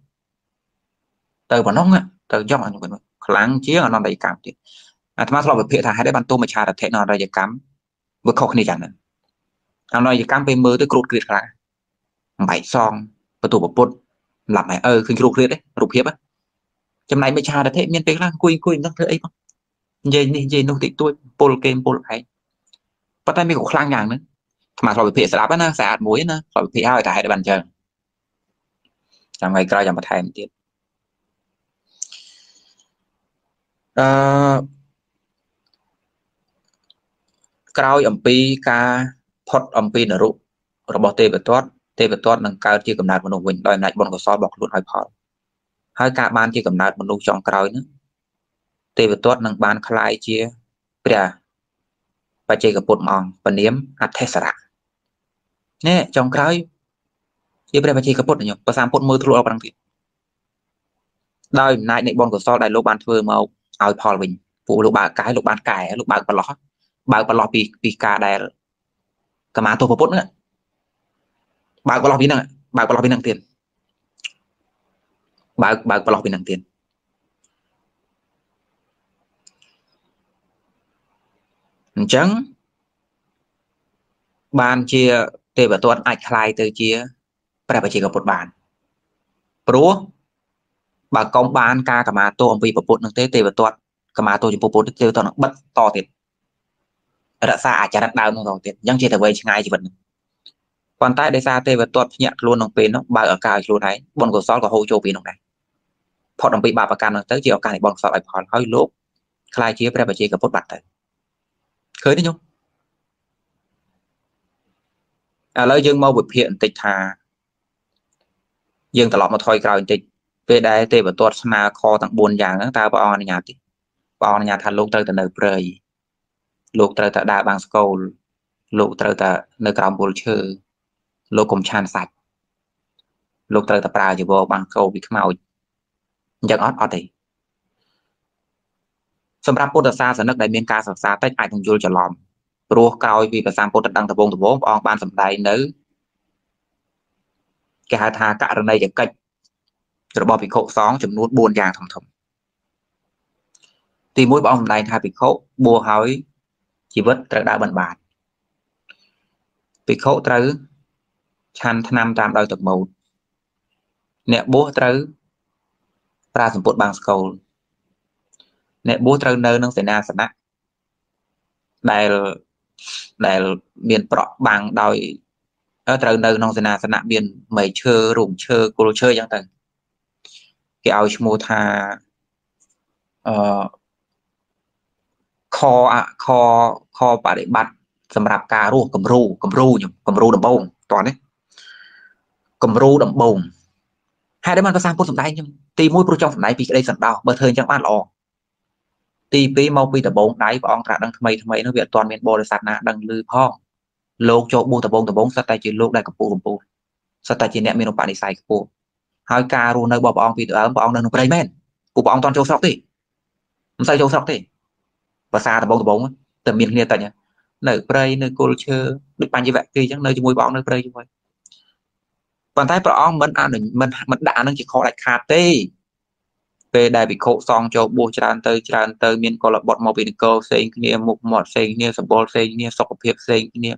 từ bọn nông á từ do mà kháng chế là nó đầy cảm chứ à tham gia vào việc thả hai đấy bạn tôi mới trả đã thế nó đầy cảm vượt khó khăn gì chẳng nữa làm nói gì cảm về mơ tới cột kẹt lại bảy song và tụ một bột làm mày khinh cột kẹt đấy rụp hiếp á trong này mới trả đã thế miền tây là quỳ các thứ ấy không gì nông thị tôi pol game pol ấy và tay mới có kháng nhàng nữa mà vào việc sẽ đáp á sẽ hạt muối nữa vào việc ai thả hai đấy bạn chờ làm ngày coi làm mặt hàng tiếp coi MP ca thoát MP nở rụng robot tê bật toát nâng cao chi cầm nát một đồng bình đòi lại bọn của so bọc luôn hơi phò hai cả ban chi cầm nát một đồng trong coi nữa tê bật toát nâng ban khai chia bia và chơi gặp bột mỏng và nếm hạt thẻ sả nè trong coi yêu bây giờ chỉ có một này nhở, có sắm một mưa thua ở bàn thịt. Đây này bọn của so đại lục bàn thưa màu áo phò mình, phụ lục bàn cái, lục bàn cải, lục bàn bò lót, Bạc bà lọc vì cả đài cả má tổ phổ bốt nữa. Bạc bà lọc vì năng, bạc bà lọc vì năng tiền. Bạc bà lọc vì năng tiền. Chẳng bàn chia tê bà tuân ạch khai từ chia bà chỉ gặp một bàn. Bố bà công bán ca cả má tổ ông vì phổ bốt năng tế tê bà tuân cả má tổ chỉ phổ bốt tê tuân bất to thiệt. Đã xa à chả đặt đào nó rồi tiền nhưng chỉ quay ngay chỉ vẫn còn tại đây xa tê và tuột nhận luôn đồng tiền nó ở cả luôn đấy bọn của sót của hồ châu pin đồng này họ đồng bị bà và can tới chiều can thì bọn sót lại còn hơi lốp khai chia ra và chia cả phút bạc thôi khơi đấy nhung à lấy dương mau bực hiện tịch hà dương tọt mà thôi cào tịch về đây tê và tuột na kho tặng buồn giàng nó ta vào nhà thì vào nhà thành luôn tới tận đời bơi lục trời ta đa bằng cầu lục trời ta nơi cầm bùn chư lục cùng chan sạch lục trời ta pha chỉ vô bằng cầu bị màu chẳng ót ót gì. Sâm ráp bút sa sơn nước đại miền ca sơn sa tách ai thằng du lịch lòm rùa cào vì san bút đăng thập vốn ông ban sầm đại nữ cái hai thà cả lần này chẳng cách rồi bỏ bị khổ sóng chấm nuốt buồn giàng thầm thầm tuy mỗi bọn này thà bị khổ bùa hói chỉ vứt trở đã bận bạt bị khổ trứ chăn tham tam đôi tập màu nè bố trứ ra sủng bột bằng cầu nè bố trứ nơi nông sài na sẵn á đại miền bọ bằng đòi ở trứ nơi nông sài na sẵn á miền mấy chơi rủng chơi cô chơi chẳng tần cái áo mua tha kho bà để bắt sầm rạp cà rùa cầm rù đầm bông toàn đấy cầm rù đầm bông hai đứa bạn có sang phút sầm đáy nhưng tì mũi pro trong sầm đáy vì cái đây sầm đào bờ thơi chẳng ban lò tì pí mau pí tập bông đáy bọn cả đang thầm mây nó viện toàn miền bồ để sạt nà đang lư phong lô chỗ bu tập bông sát tay chỉ lô đây cầm bu sát tay chỉ nẹm miền ông bạn đi xài cầm bu hai cà rù nơi bọn vì tụi bọn đang nộp đây men cụ bọn toàn châu sóc đi không sai châu sóc đi và xa tầm bông tầm miền kia ta nhá nơi prey nơi cô chưa được bàn như vậy kia chẳng nơi môi bóng nơi prey môi còn thấy bọn mình ăn được mình đã nó chỉ khó lại khát tê về đây bị khổ xong cho bùa tràn tới miền còn là bọn màu biển cầu xây kia một xây kia sập bò xây kia sọc hiệp xây kia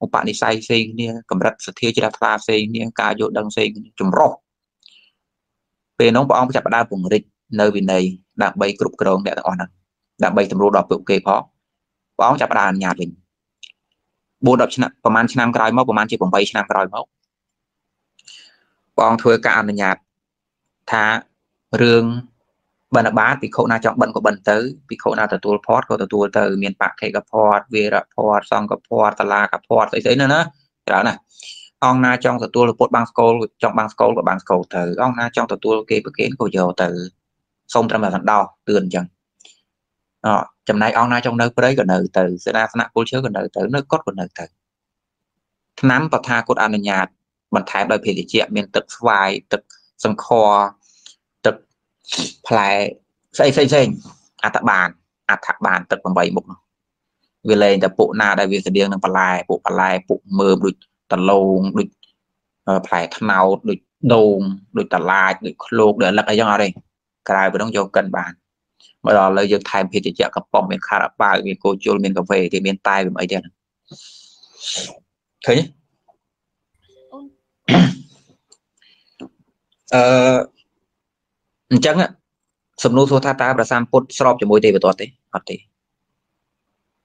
một bạn đi say xây kia cầm rạch sệt kia chỉ là pha xây kia cá dội đằng xây trùng rô về nó bọn chặt đa vùng địch nơi bên này đang bay cục cồn để ăn đạm bay tầm rô đọc bụng kê phó bóng chạp đàn nhạt mình bố đọc man chân nằm cái mốc bóng chỉ bóng bay chân nằm cái mốc bóng thưa cả nhạt thả rương bần ở bát bị khổ na chọn bần của bần tới bị khổ na từ tua phót của tua từ miền bắc hay gặp phót về gặp phót xong gặp phót tà la gặp phót đấy nữa nữa đó này ông na trong từ tua phốt băng cầu trong băng cầu của băng cầu từ ông na trong từ tua kê bức kiến của dầu từ sông trăm là đau tường chẳng chầm này online trong nơi đấy còn nơi từ sẽ ra sẵn cố chứa còn nơi từ nơi cốt còn nơi từ nắm và tha cốt an nhạt bản thái đời thì chị miền tực vài tực sân kho tực lại xây à thạc bàn tực bằng bảy mục về lên tập bộ na đại việt sẽ điên bằng lại bộ mờ đuổi tạt lông đuổi phải thằng nào đuổi đồn đuổi tạt lại đuổi lột để lật ở trong nào đây cái vừa đang vô cần bàn mà đó là dân thay thì chợ cặp bóng bên khá là ba bên cô chôn bên cà phê thì bên tay bên ấy đen thấy chẳng ạ sầm nô số tha ta và sam cốt sọp cho mối tê về toàn thế hoặc thế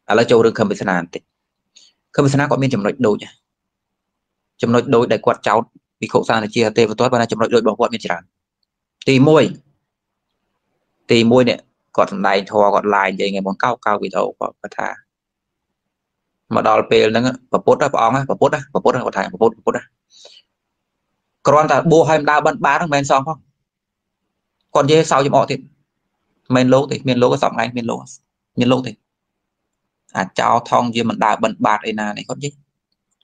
à là châu đường khâm bị sanh nạn thế khâm bị sanh nạn có miền chấm nội đôi nhá chấm nội đôi để quạt cháu bị khổ sang là chia tê và toàn và là chấm nội đôi bảo quạt miền tràn tì môi nè còn này thò còn lại vậy ngày món cao bị đầu của thà mà đòi pê nó và bốt đó bỏng á và bốt đó của thà bốt đó còn ta bua hai đa bận ba thằng men xong không còn dê sau cho họ thì men lố có sọc ngay men lố thì à cháu thong dê mình đa bận ba đây này có chứ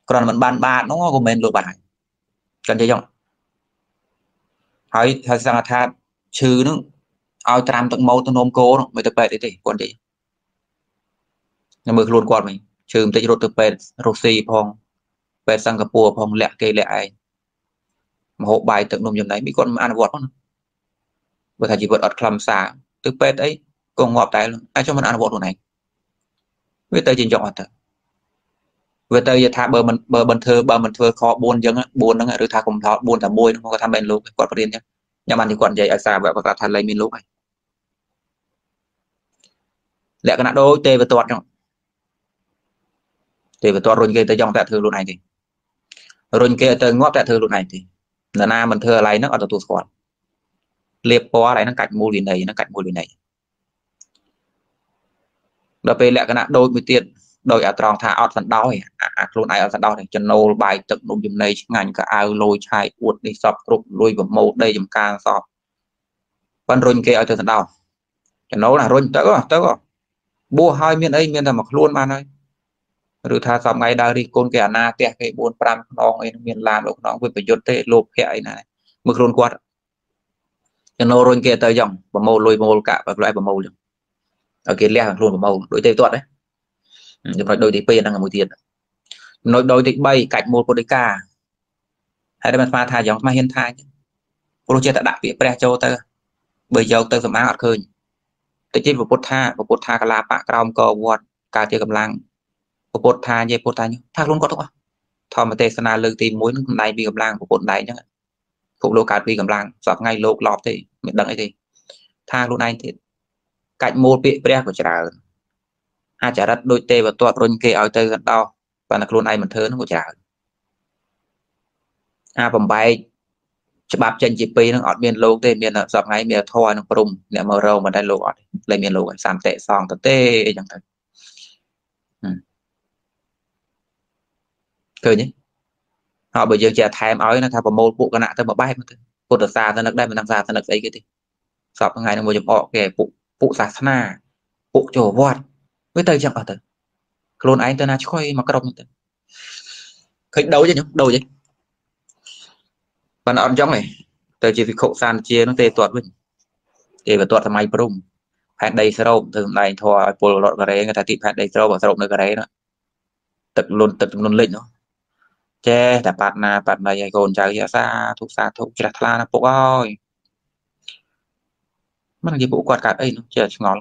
còn mình ban ba nó có men lố bạn cần chơi không hỏi thà sang thà trừ nó ao tram tận mâu tận nôm cô nó mới tập về thế thì còn gì Mực luôn quạt mình chừng tới rốt từ pet Rosie phong pet Singapore phong lẹ cây lẹ ai mà hộp bài tượng nôm dầm đấy bị con ăn vọt không bởi thà chỉ vượt ọt clam xả từ pet ấy còn ngọt tay luôn ai cho mình ăn vọt luôn này với tới trình trọng hoạt thật với tới thà bờ mình thưa khó buồn chứ buồn nó ngại được thà cùng thọ buồn thà môi nó không có tham bên luôn quạt vào điên chứ nhà mình thì quạt dậy ở xa vậy và thà lấy mình lúc này lẹ cái nạn đôi tê và toạt trong thì tôi run kê tới trong tại thư luôn này thì run kê tới ngót tại thư luôn này thì là na mình thưa lại nó ở tụt còn liệp bó lại nó cạnh môi liền này nó cạnh môi liền này đập về lại cái nạn đôi 10 tiền đôi ở tròn thả ở sẵn đau này luôn này ở sẵn đau này chân nô bài tận đụng dùm này ngành cả ao lôi chai uột đi sập rụp lôi vào mồ đây dùm ca sọp vẫn run kê ở sẵn đau chân nô là run tới rồi bua hai miền ấy miền là mặc luôn mà này rồi thà xong ngày đó đi con kẻ na kẻ cái buồn pram nong ấy miền làm lúc nó với phải dốt tê lộp kẻ này mực luôn quạt cho nó rồi kẻ tới dòng và màu lôi màu cả và loại và màu ở cái leo hàng luôn và màu đối tê tuột đấy nhưng mà đôi thì p đang là một tiền nói đôi thì bay cạnh một con đấy cả hay là pha thà dòng mà hiện thai cô chưa đã đặt việc pre cho ta bây giờ ta làm ăn khơi tự nhiên một bột tha là bạc còng cò quạt cả chơi cầm lang bột tha như bột tha nhá thang luôn có đúng không? Thò mà tê sana lư tìm mối này bị cầm lang của bột này nhá cũng lô cát bị cầm lang sọt ngay lô lọp thì mình đặng ấy thì thang luôn anh thì cạnh một bị pre của trả hai trả đất đôi tê và toạt run kê ao tê gần đau và là luôn anh mình thớ nó của trả a bầm bay chập chân chì pi nó ọt miền lô tê miền là sọt ngay miền thoi nó bùng nè mờ râu mà đây lô ọt lấy miền lô sàn tệ sòng tận tê chẳng thật cười nhé họ bây giờ trẻ thèm ói nó thà vào môi bộ cái nạ tới mà bay một từ xa tới nước đây mình đang xa tới nước đấy cái gì sọp ngày nó mua chụp họ kẻ bộ xa na bộ chỗ vọt với tay chẳng bảo tới luôn anh tới na chứ coi mà cái đồng tới khởi đấu chứ nhá đầu chứ bạn ăn trong này tới chỉ khẩu san chia nó tê tuột mình tê và tuột thằng mày brum hẹn đây sau đâu thường này thò bộ lọt cái đấy người ta tìm hẹn đây sau vào nơi cái đấy đó tận luôn lệnh nó che đã bạn này ai còn chơi xa thuộc chặt la nó bộ coi mất cái bộ quạt cát ấy nó chè ngón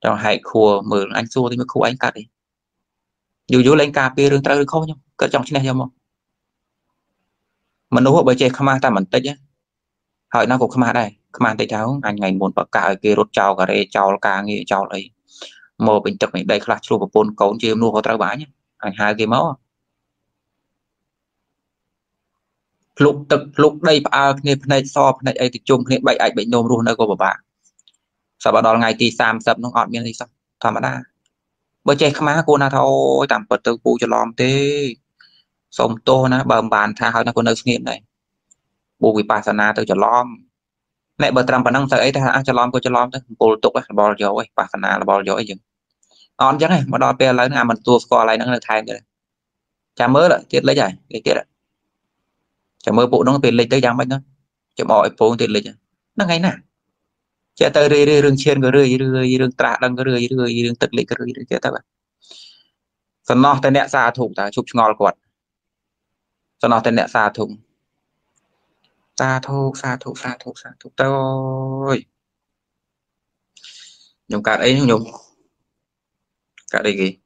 trong hai khua mở anh xua thì mới khu anh cát đi dù lên cà phê đường tới không nhá cỡ trong trên này không mình nấu bởi chè không mang ta mình tết nhé hỏi nó cũng không mang đây không mang tay cháu anh ngày muốn bậc cả kia rốt chào cả đây chào cả nghĩa chào đấy một bình tập mình đây là chụp vào bốn cấu chim nuôi vào tao bá nhé anh hai cái máu lục tập lục đây bà này này so này ấy thì chung này bảy ảnh bệnh nôm luôn nơi của bà sao bà đó ngày thì sam sập nó ngọt miếng thì sao thằng bà đã bởi chạy khám cô na thôi tạm vật từ cụ cho lòm thế xong tô nó bầm bàn tha hỏi nó có nơi nghiệm này bù vì bà sana tôi cho lòm này bờ trăm bà năng sợ ấy ta cho lòm thôi bù tục ấy bò dấu ấy bà sana là bò dấu ấy chứ on chắc này mà đo pe lấy nó mình tua score lấy nó là thay rồi cha mới rồi tiết lấy giải cái tiết chả mơ bộ nó tiền lịch tới giang bách nó chả mọi phố tiền lịch nó ngay nè chả tới rơi rừng chiên có rơi rừng trạ đang có rơi rừng tật lịch có rơi kia ta vậy còn nó tên nẹt xa thủng ta chụp ngòi quạt còn nó tên nẹt xa thủng ta ơi nhung cả đấy nhung cả đây gì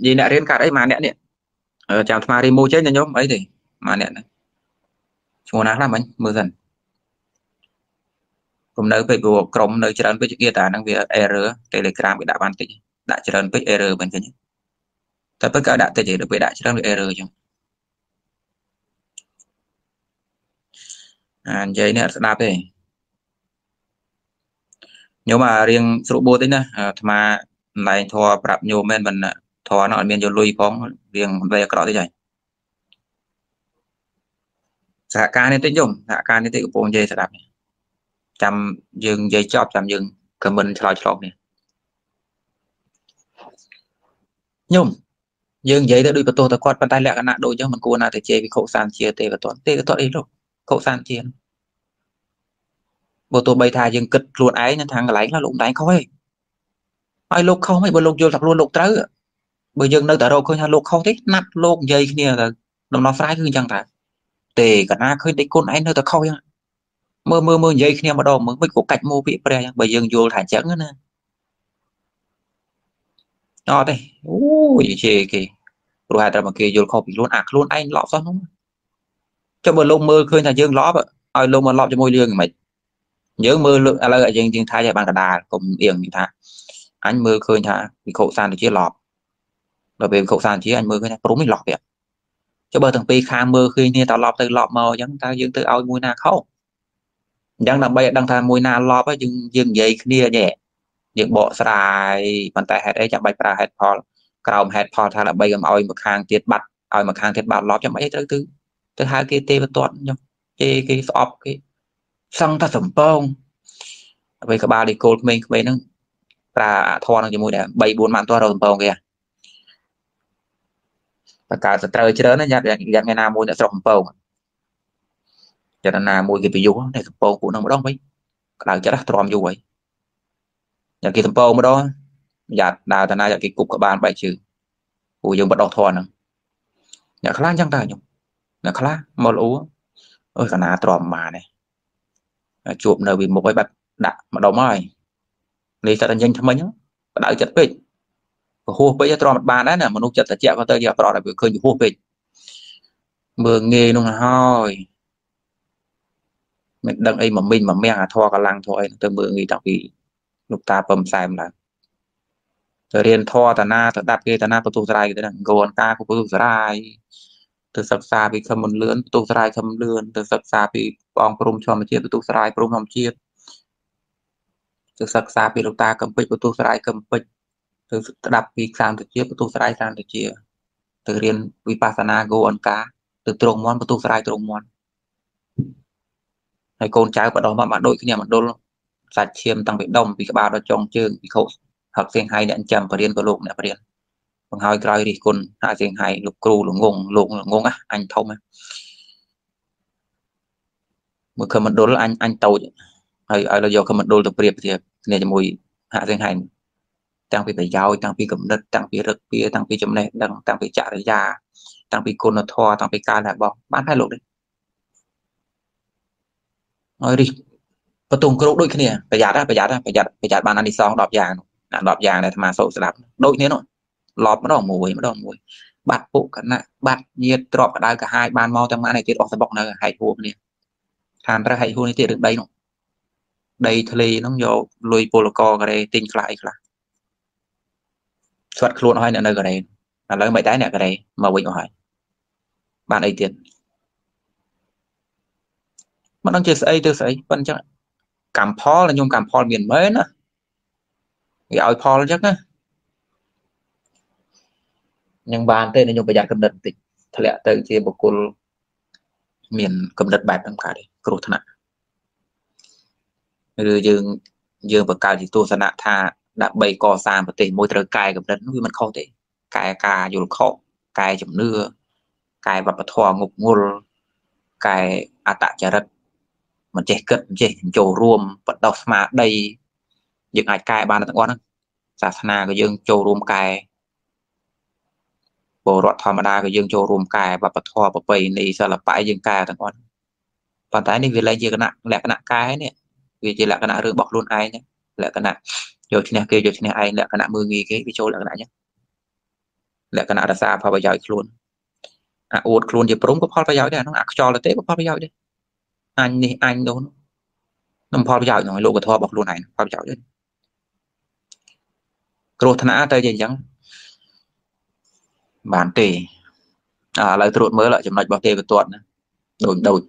nhìn đã đến cả đấy mà nẹn điện chào mà đi mua chết nha nhóm ấy thì mà nẹn này chùa nắng làm anh mưa dần cùng nơi về của cổng nơi chờ với kia ta đang về error telegram bị đã ban tịch đã chờ với error bên kia ta tất cả đã thể chỉ được về đã chờ với error chứ giấy nè đáp đi nếu mà riêng số bố tính nè mà này thò bạp nhiều men mình thò nó ở miền lui phóng riêng về cái đó thế này hạ ca nên tính dùng hạ ca nên tự bồn dây sẽ đạp chăm dừng dây chọp chăm dừng cầm mình trò này nhung dừng dây đã đuôi vào tôi ta quạt bàn tay lẹ cái nạn đôi cho mình cô là thể chế với khẩu sàn chia tê và toàn tê cái toàn ấy luôn khẩu sàn chia bộ tôi bay thai dừng kịch luôn ấy nên thằng lạnh là lụng đánh khói ai lục không hay bơi lục vô tập luôn lục tới bây giờ nơi tờ đâu khơi lục không thích nát lục dây kia là đồng nó phái cứ chẳng thả tề cả na khơi đấy con ấy nơi tờ khôi mơ mơ mơ dây kia mà đồ mới của cạnh mua bị pre bây giờ vô thả chấn nữa nó đây ui chị kì rồi hai ta mà kia vô không bị luôn ạc luôn anh lọ sao không cho bờ lông mơ khơi là dương ló vậy ai lông mà lọ cho môi dương mày nhớ mơ lượng là ở dương dương thái giải bàn cả đà cùng yên như thả anh mơ khơi thả bị khẩu san được chia lọt bởi vì khẩu san chứ anh mơ khơi thả đúng mình lọt vậy cho bờ thằng pi kha mơ khơi nia tao lọt từ lọt màu giống ta dương từ ao môi na khâu đang làm bây đang thằng môi na lọt với dương dương dây nia nhẹ dương bộ sài bàn tay hết ấy chẳng bay ra hết pol cầu hết pol thà là bây giờ ao một hàng tiệt bạt ao một hàng tiệt bạt lọt cho mấy thứ hai kia tê và toàn nhau chê cái off cái xăng ta sẩm bông về các bà đi cột mình về nó là thon nó chỉ mũi đã 7-4 mạng to đầu bông kìa và cả trời chơi nó nhặt ngày nào mũi đã sẩm bông cho nên là mũi cái bị vô này sẩm bông của nó mới đóng mấy là cho nó tròn vô vậy nhặt cái sẩm bông mới đó nhặt đào thành ra nhặt cái cục các bạn bảy trừ ủi dương bắt đầu thon nhặt khá chăng ta nhung là khá màu lũ ôi cả ná tròn mà này chụp nơi bị một cái bạch đặt mà đồng rồi lấy cho anh nhanh thăm mấy nhá đã chặt bịch hô bây giờ tròn bàn đấy nè mà nút chặt là chẹo vào tay giờ tròn là bị khơi hô bịch mưa nghe luôn là thôi mình đang ấy mà mình mà mẹ thò cả lăng thôi tôi mưa người tao bị lúc ta bầm xài là tôi điên thò ta na tôi đặt kia ta na tôi tu ra cái đằng gòn ca của tôi tu ra từ sập xa bị khâm lươn lưỡn tu sài khâm lươn từ sập xa bị bong prum cho mình chia tu sài prum làm chia từ sập xa bị lục ta cầm bịch tu sài cầm bịch từ đập bị sang từ chia tu sài sang từ chia từ riêng vipassana go ăn cá từ trồng món tu sài trồng món này con trái của đó mà bạn đội cái nhà bạn đôi sạch chiêm tăng bị đông vì các bà đó trong chương bị khổ học sinh hay nhận chậm và riêng có lụng nè và riêng bằng hai cái thì còn hai tiếng hai lục cù lục ngôn á anh thông á một khi mình đốn là anh tàu ai là do khi mình đốn được việc thì này là mùi hạ tiếng hai tăng vì phải giao tăng vì cầm đất tăng vì rực bia tăng vì chấm này đang tăng vì trả giá tăng vì côn nó thoa tăng vì ca là bỏ bán hai lục đấy nói đi và tùng cái đôi cái này phải giả bán ăn đi xong đọp vàng này mà sổ sẽ đạp đôi thế rồi lọp nó đỏ mùi bạt bộ cả nè bạt nhiệt trọp cả đai cả hai bàn mau trong mã này tiệt bỏ ra bọc này hãy hô này thàn ra hãy hô này tiệt được đây nó đây thề nó nhiều lùi poloco cái đây tinh lại là xuất luôn hoài nữa nơi cái đây là lấy mấy trái này cái đây mà bình hỏi bạn ấy tiền mà đang chơi say chơi say vẫn chắc cảm phò là nhung cảm phò miền mới nữa gạo phò chắc á nhưng bàn tên là nhung bây giờ cầm đợt tịch thật lẽ tới kia một cô miền cầm đợt bài tâm cả đi cổ thân ạ dương và cao thì tu sân ạ tha đã bày co xa và tỉ môi trời cài cầm đợt vì mình không thể cài cà dù khó cài chấm nưa cài và thò ngục ngôn cài à tạ trả đất mình chạy cất chạy chỗ ruộng bắt đầu mà đây dựng ai cài bàn là tặng con giả sân của dương chỗ ruộng cài bộ rọt thầm đa của dương châu rùm cài và bật thò bật bầy này sao là bãi dương cài thằng con còn tái này vì lấy gì cái nặng lẹ cái nặng cái này vì chỉ là cái nặng rừng bọc luôn ai nhé lẹ cái nặng rồi thế này kia rồi thế này ai lẹ cái nặng 10.000 cái video lẹ cái nặng nhé lẹ cái nặng đã xa vào bây giờ luôn à uột luôn thì bấm có phao bây giờ đây nó cho là tế có phao bây giờ đây anh đi anh đó nó phao bây giờ rồi lộ cái thò bọc luôn này phao bây giờ đấy rồi thằng nào tới gì chẳng bản tề lời tụt mới lại chấm lại bảo tề về tuần đổi đầu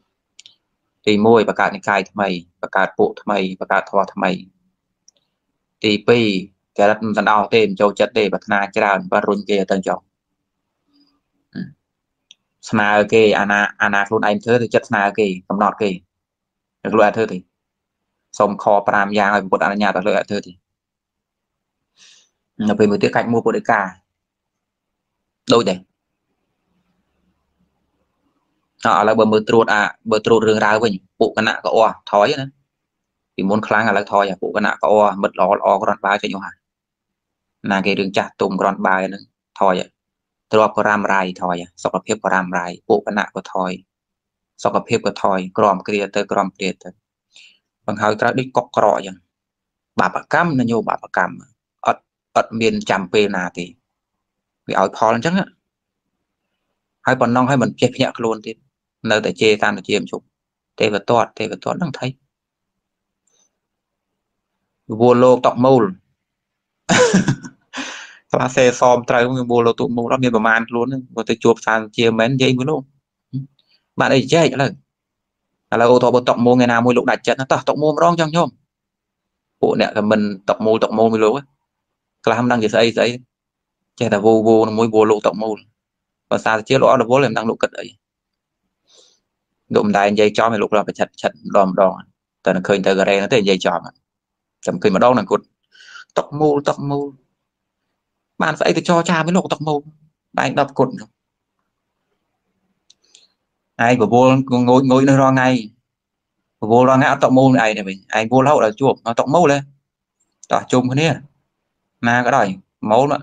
tì môi và cả những cài thằng mày và cả bộ thằng mày và cả thò thằng mày tì pi cái đặt tần ao tên châu chất đề bạc na cái đàn và run kia tần chồng sna kê ana luôn anh thưa thì chất sna kê cầm nọt kê được loại thưa thì xong kho pram giang rồi bộ đàn nhà đặt loại thưa thì là về một tiết cạnh mua bộ đề cả đôi này họ là bờ trượt à bờ trượt rừng ráo với bộ cái nạ có thói nữa vì muốn kháng là thôi phụ cái nạ có mất lo con bài cho nhau hả là cái đường chặt tùng con bài nữa thôi vậy tôi có ram rai thôi sau gặp phép có ram rai phụ cái nạ có thôi sau gặp phép có thôi gom kia tới gom kia tới bằng hơi ra đi cọc cọ vậy bà cam là nhiều bà cam ớt ớt miền chạm pê là thì vì áo phò lên chắc á hai bọn non hai mình chép nhạc luôn thì nơi để chê tan để chìm chụp tê vật toát đang thấy vô lô tọt mâu ta xe xòm trai không vô lô tụ mâu lắm miền bà man luôn và tôi chụp sàn chia mến dây mới luôn bạn ấy chết là ô tô bật tọt mâu ngày nào mỗi lúc đặt chân nó tọt mâu rong chẳng nhom bộ nè là mình tọt mâu mới luôn á làm đang gì xây giấy chạy là vô mỗi vô lô tọt mâu và sao chia lỗ là vô làm đang lục cật đấy đụng đại dây cho mày lục là phải chặt đòn tao nó khơi tao gà nó tới dây cho mà tầm cười mà đâu là cột tóc mù bạn phải thì cho cha mới lục tóc mù anh đập cột ai của vô ngồi nơi lo ngay vô lo ngã tóc mù này mình anh vô lậu là chuột nó tóc mù lên tỏ chung cái này mà cái đòi máu nữa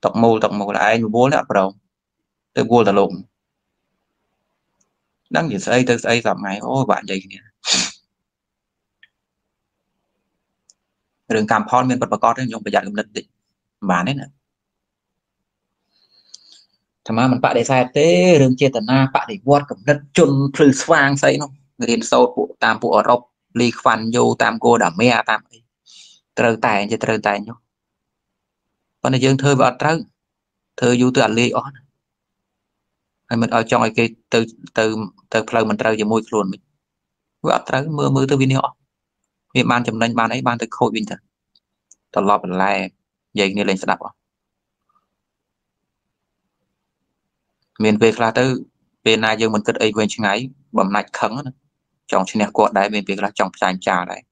tóc mù là anh vô lại vào đầu tôi vô là lụng đang nhìn xây tới xây dòng ngày ôi bạn gì nè đừng cảm phon miền Bắc bà con đấy nhung bây giờ cũng định bán đấy nè thằng mà mình bạn để sai thế đừng chia tận na bạn để vuốt cũng đất chung phơi xoang xây không người điền sâu bộ tam bộ ở rộp ly khoan vô tam cô đã mẹ tam ấy trời tài nhung con này dương thơ vợ trăng thơ du từ ly on mình ở trong cái từ phần mình trao cho môi luôn mình vợ trao mưa từ video việc ban chấm lên ban ấy ban từ khôi bình thường tao lọp lại dây này lên sẽ đập miền về là từ bên này giờ mình cất ấy về chuyện ấy bấm nạch khấn trong chuyện này quạt đấy miền về là trong sàn trà đấy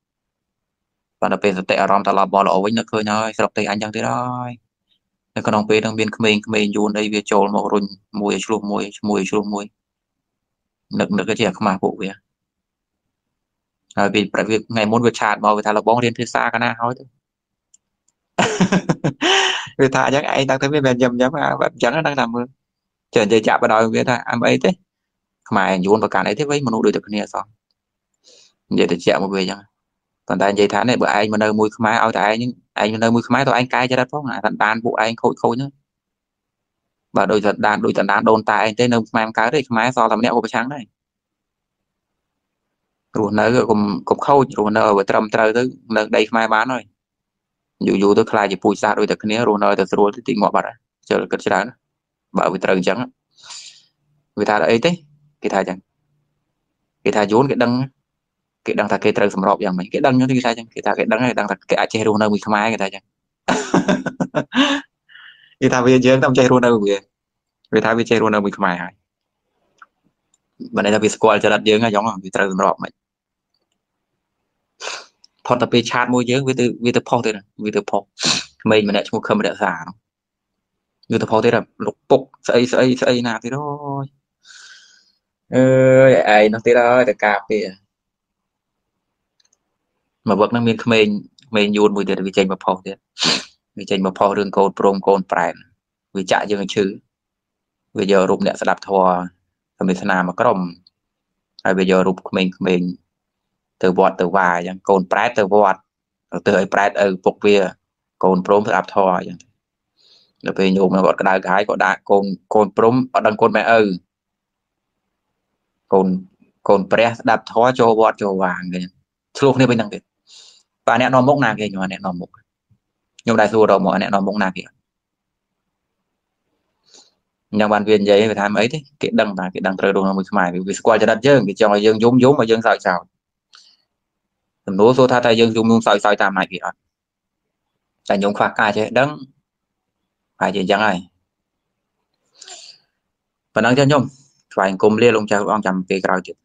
và nó về tệ rom tao lọp bò lỗ với nó khơi nói sẽ đọc tây anh chẳng thế thôi còn ông bé đang biên mình dùng đây về trộn một rồi mùi nực cái gì mà bộ vậy vì phải việc ngày muốn về chạt mà về thà là bóng đến phía xa cái nào thôi về thà chắc anh đang thấy về nhầm nhầm à vẫn chẳng đang làm chờ chơi chạp vào đòi về thà ăn ấy thế mà dùng vào cả đấy thế với một nụ được cái này xong vậy thì chẹo một về chẳng còn tại vậy tháng này bữa anh mà nơi mùi khmai ao tại anh nơi mùi khmai tôi anh cai cho đất phong là thằng đàn bộ anh khôi nữa và đôi thằng đàn đồn tại anh tới nơi khmai em cái đấy khmai so làm nẹo của trắng này rồi nơi cũng khôi rồi nơi ở trầm trời tới nơi đây khmai bán rồi dù tôi khai chỉ bùi xa đôi thằng kia rồi nơi tôi rồi thì ngọ bật chờ là cất chán bảo về trời trắng người ta đã ấy thế cái thà chẳng cái thà vốn cái đăng cái đăng thà kê trời sầm rộp vậy mình cái đăng nó thì sao chứ cái đăng này đăng thà cái che luôn đâu bị tham ai người ta chứ người ta bây giờ đang che luôn đâu vậy người ta bị che luôn đâu bị tham ai hại vấn đề là bị squat cho đặt dương ngay giống là bị trời sầm rộp mình thọ tập bị chát môi dương với từ phong thế này với từ phong mình lại không khâm lại giả nó với từ phong thế là lục bục xây nào thế thôi ai nó thế đó để cà phê mà vật năng miền Khmer miền Yun mùi tiền vì tranh mà phò tiền vì tranh mà phò đường cồn prong cồn prải vì chạy dương chứ bây giờ rụp nẹt sẽ đạp thò còn miền Nam mà có đồng ai bây giờ rụp mình từ vọt từ vài chẳng cồn prải từ vọt từ ấy prải ở bục bia cồn prong sẽ đạp thò chẳng rồi về Yun mà vọt cái đai gái có đá cồn prong ở đằng cồn mẹ ơi cồn prải đạp thò cho vọt cho vàng kìa luôn này bên đằng Việt và nẹn nó mốc nàng kìa nhưng mà nẹn nó mốc nhưng đại số đầu mọi nẹn nó mốc nàng kìa nhà bàn viên giấy về tham ấy thế kiện đằng và kiện đằng trời đồ nó mới mài vì qua cho đặt dương thì trong này dương giống mà dương sợi sào tầm lúa số tha tay dương dùng sợi tam này kìa tại nhóm khoa ca chứ đắng phải chuyện chẳng này và đang cho nhom phải cùng lia lông chào ông chăm về cào chụp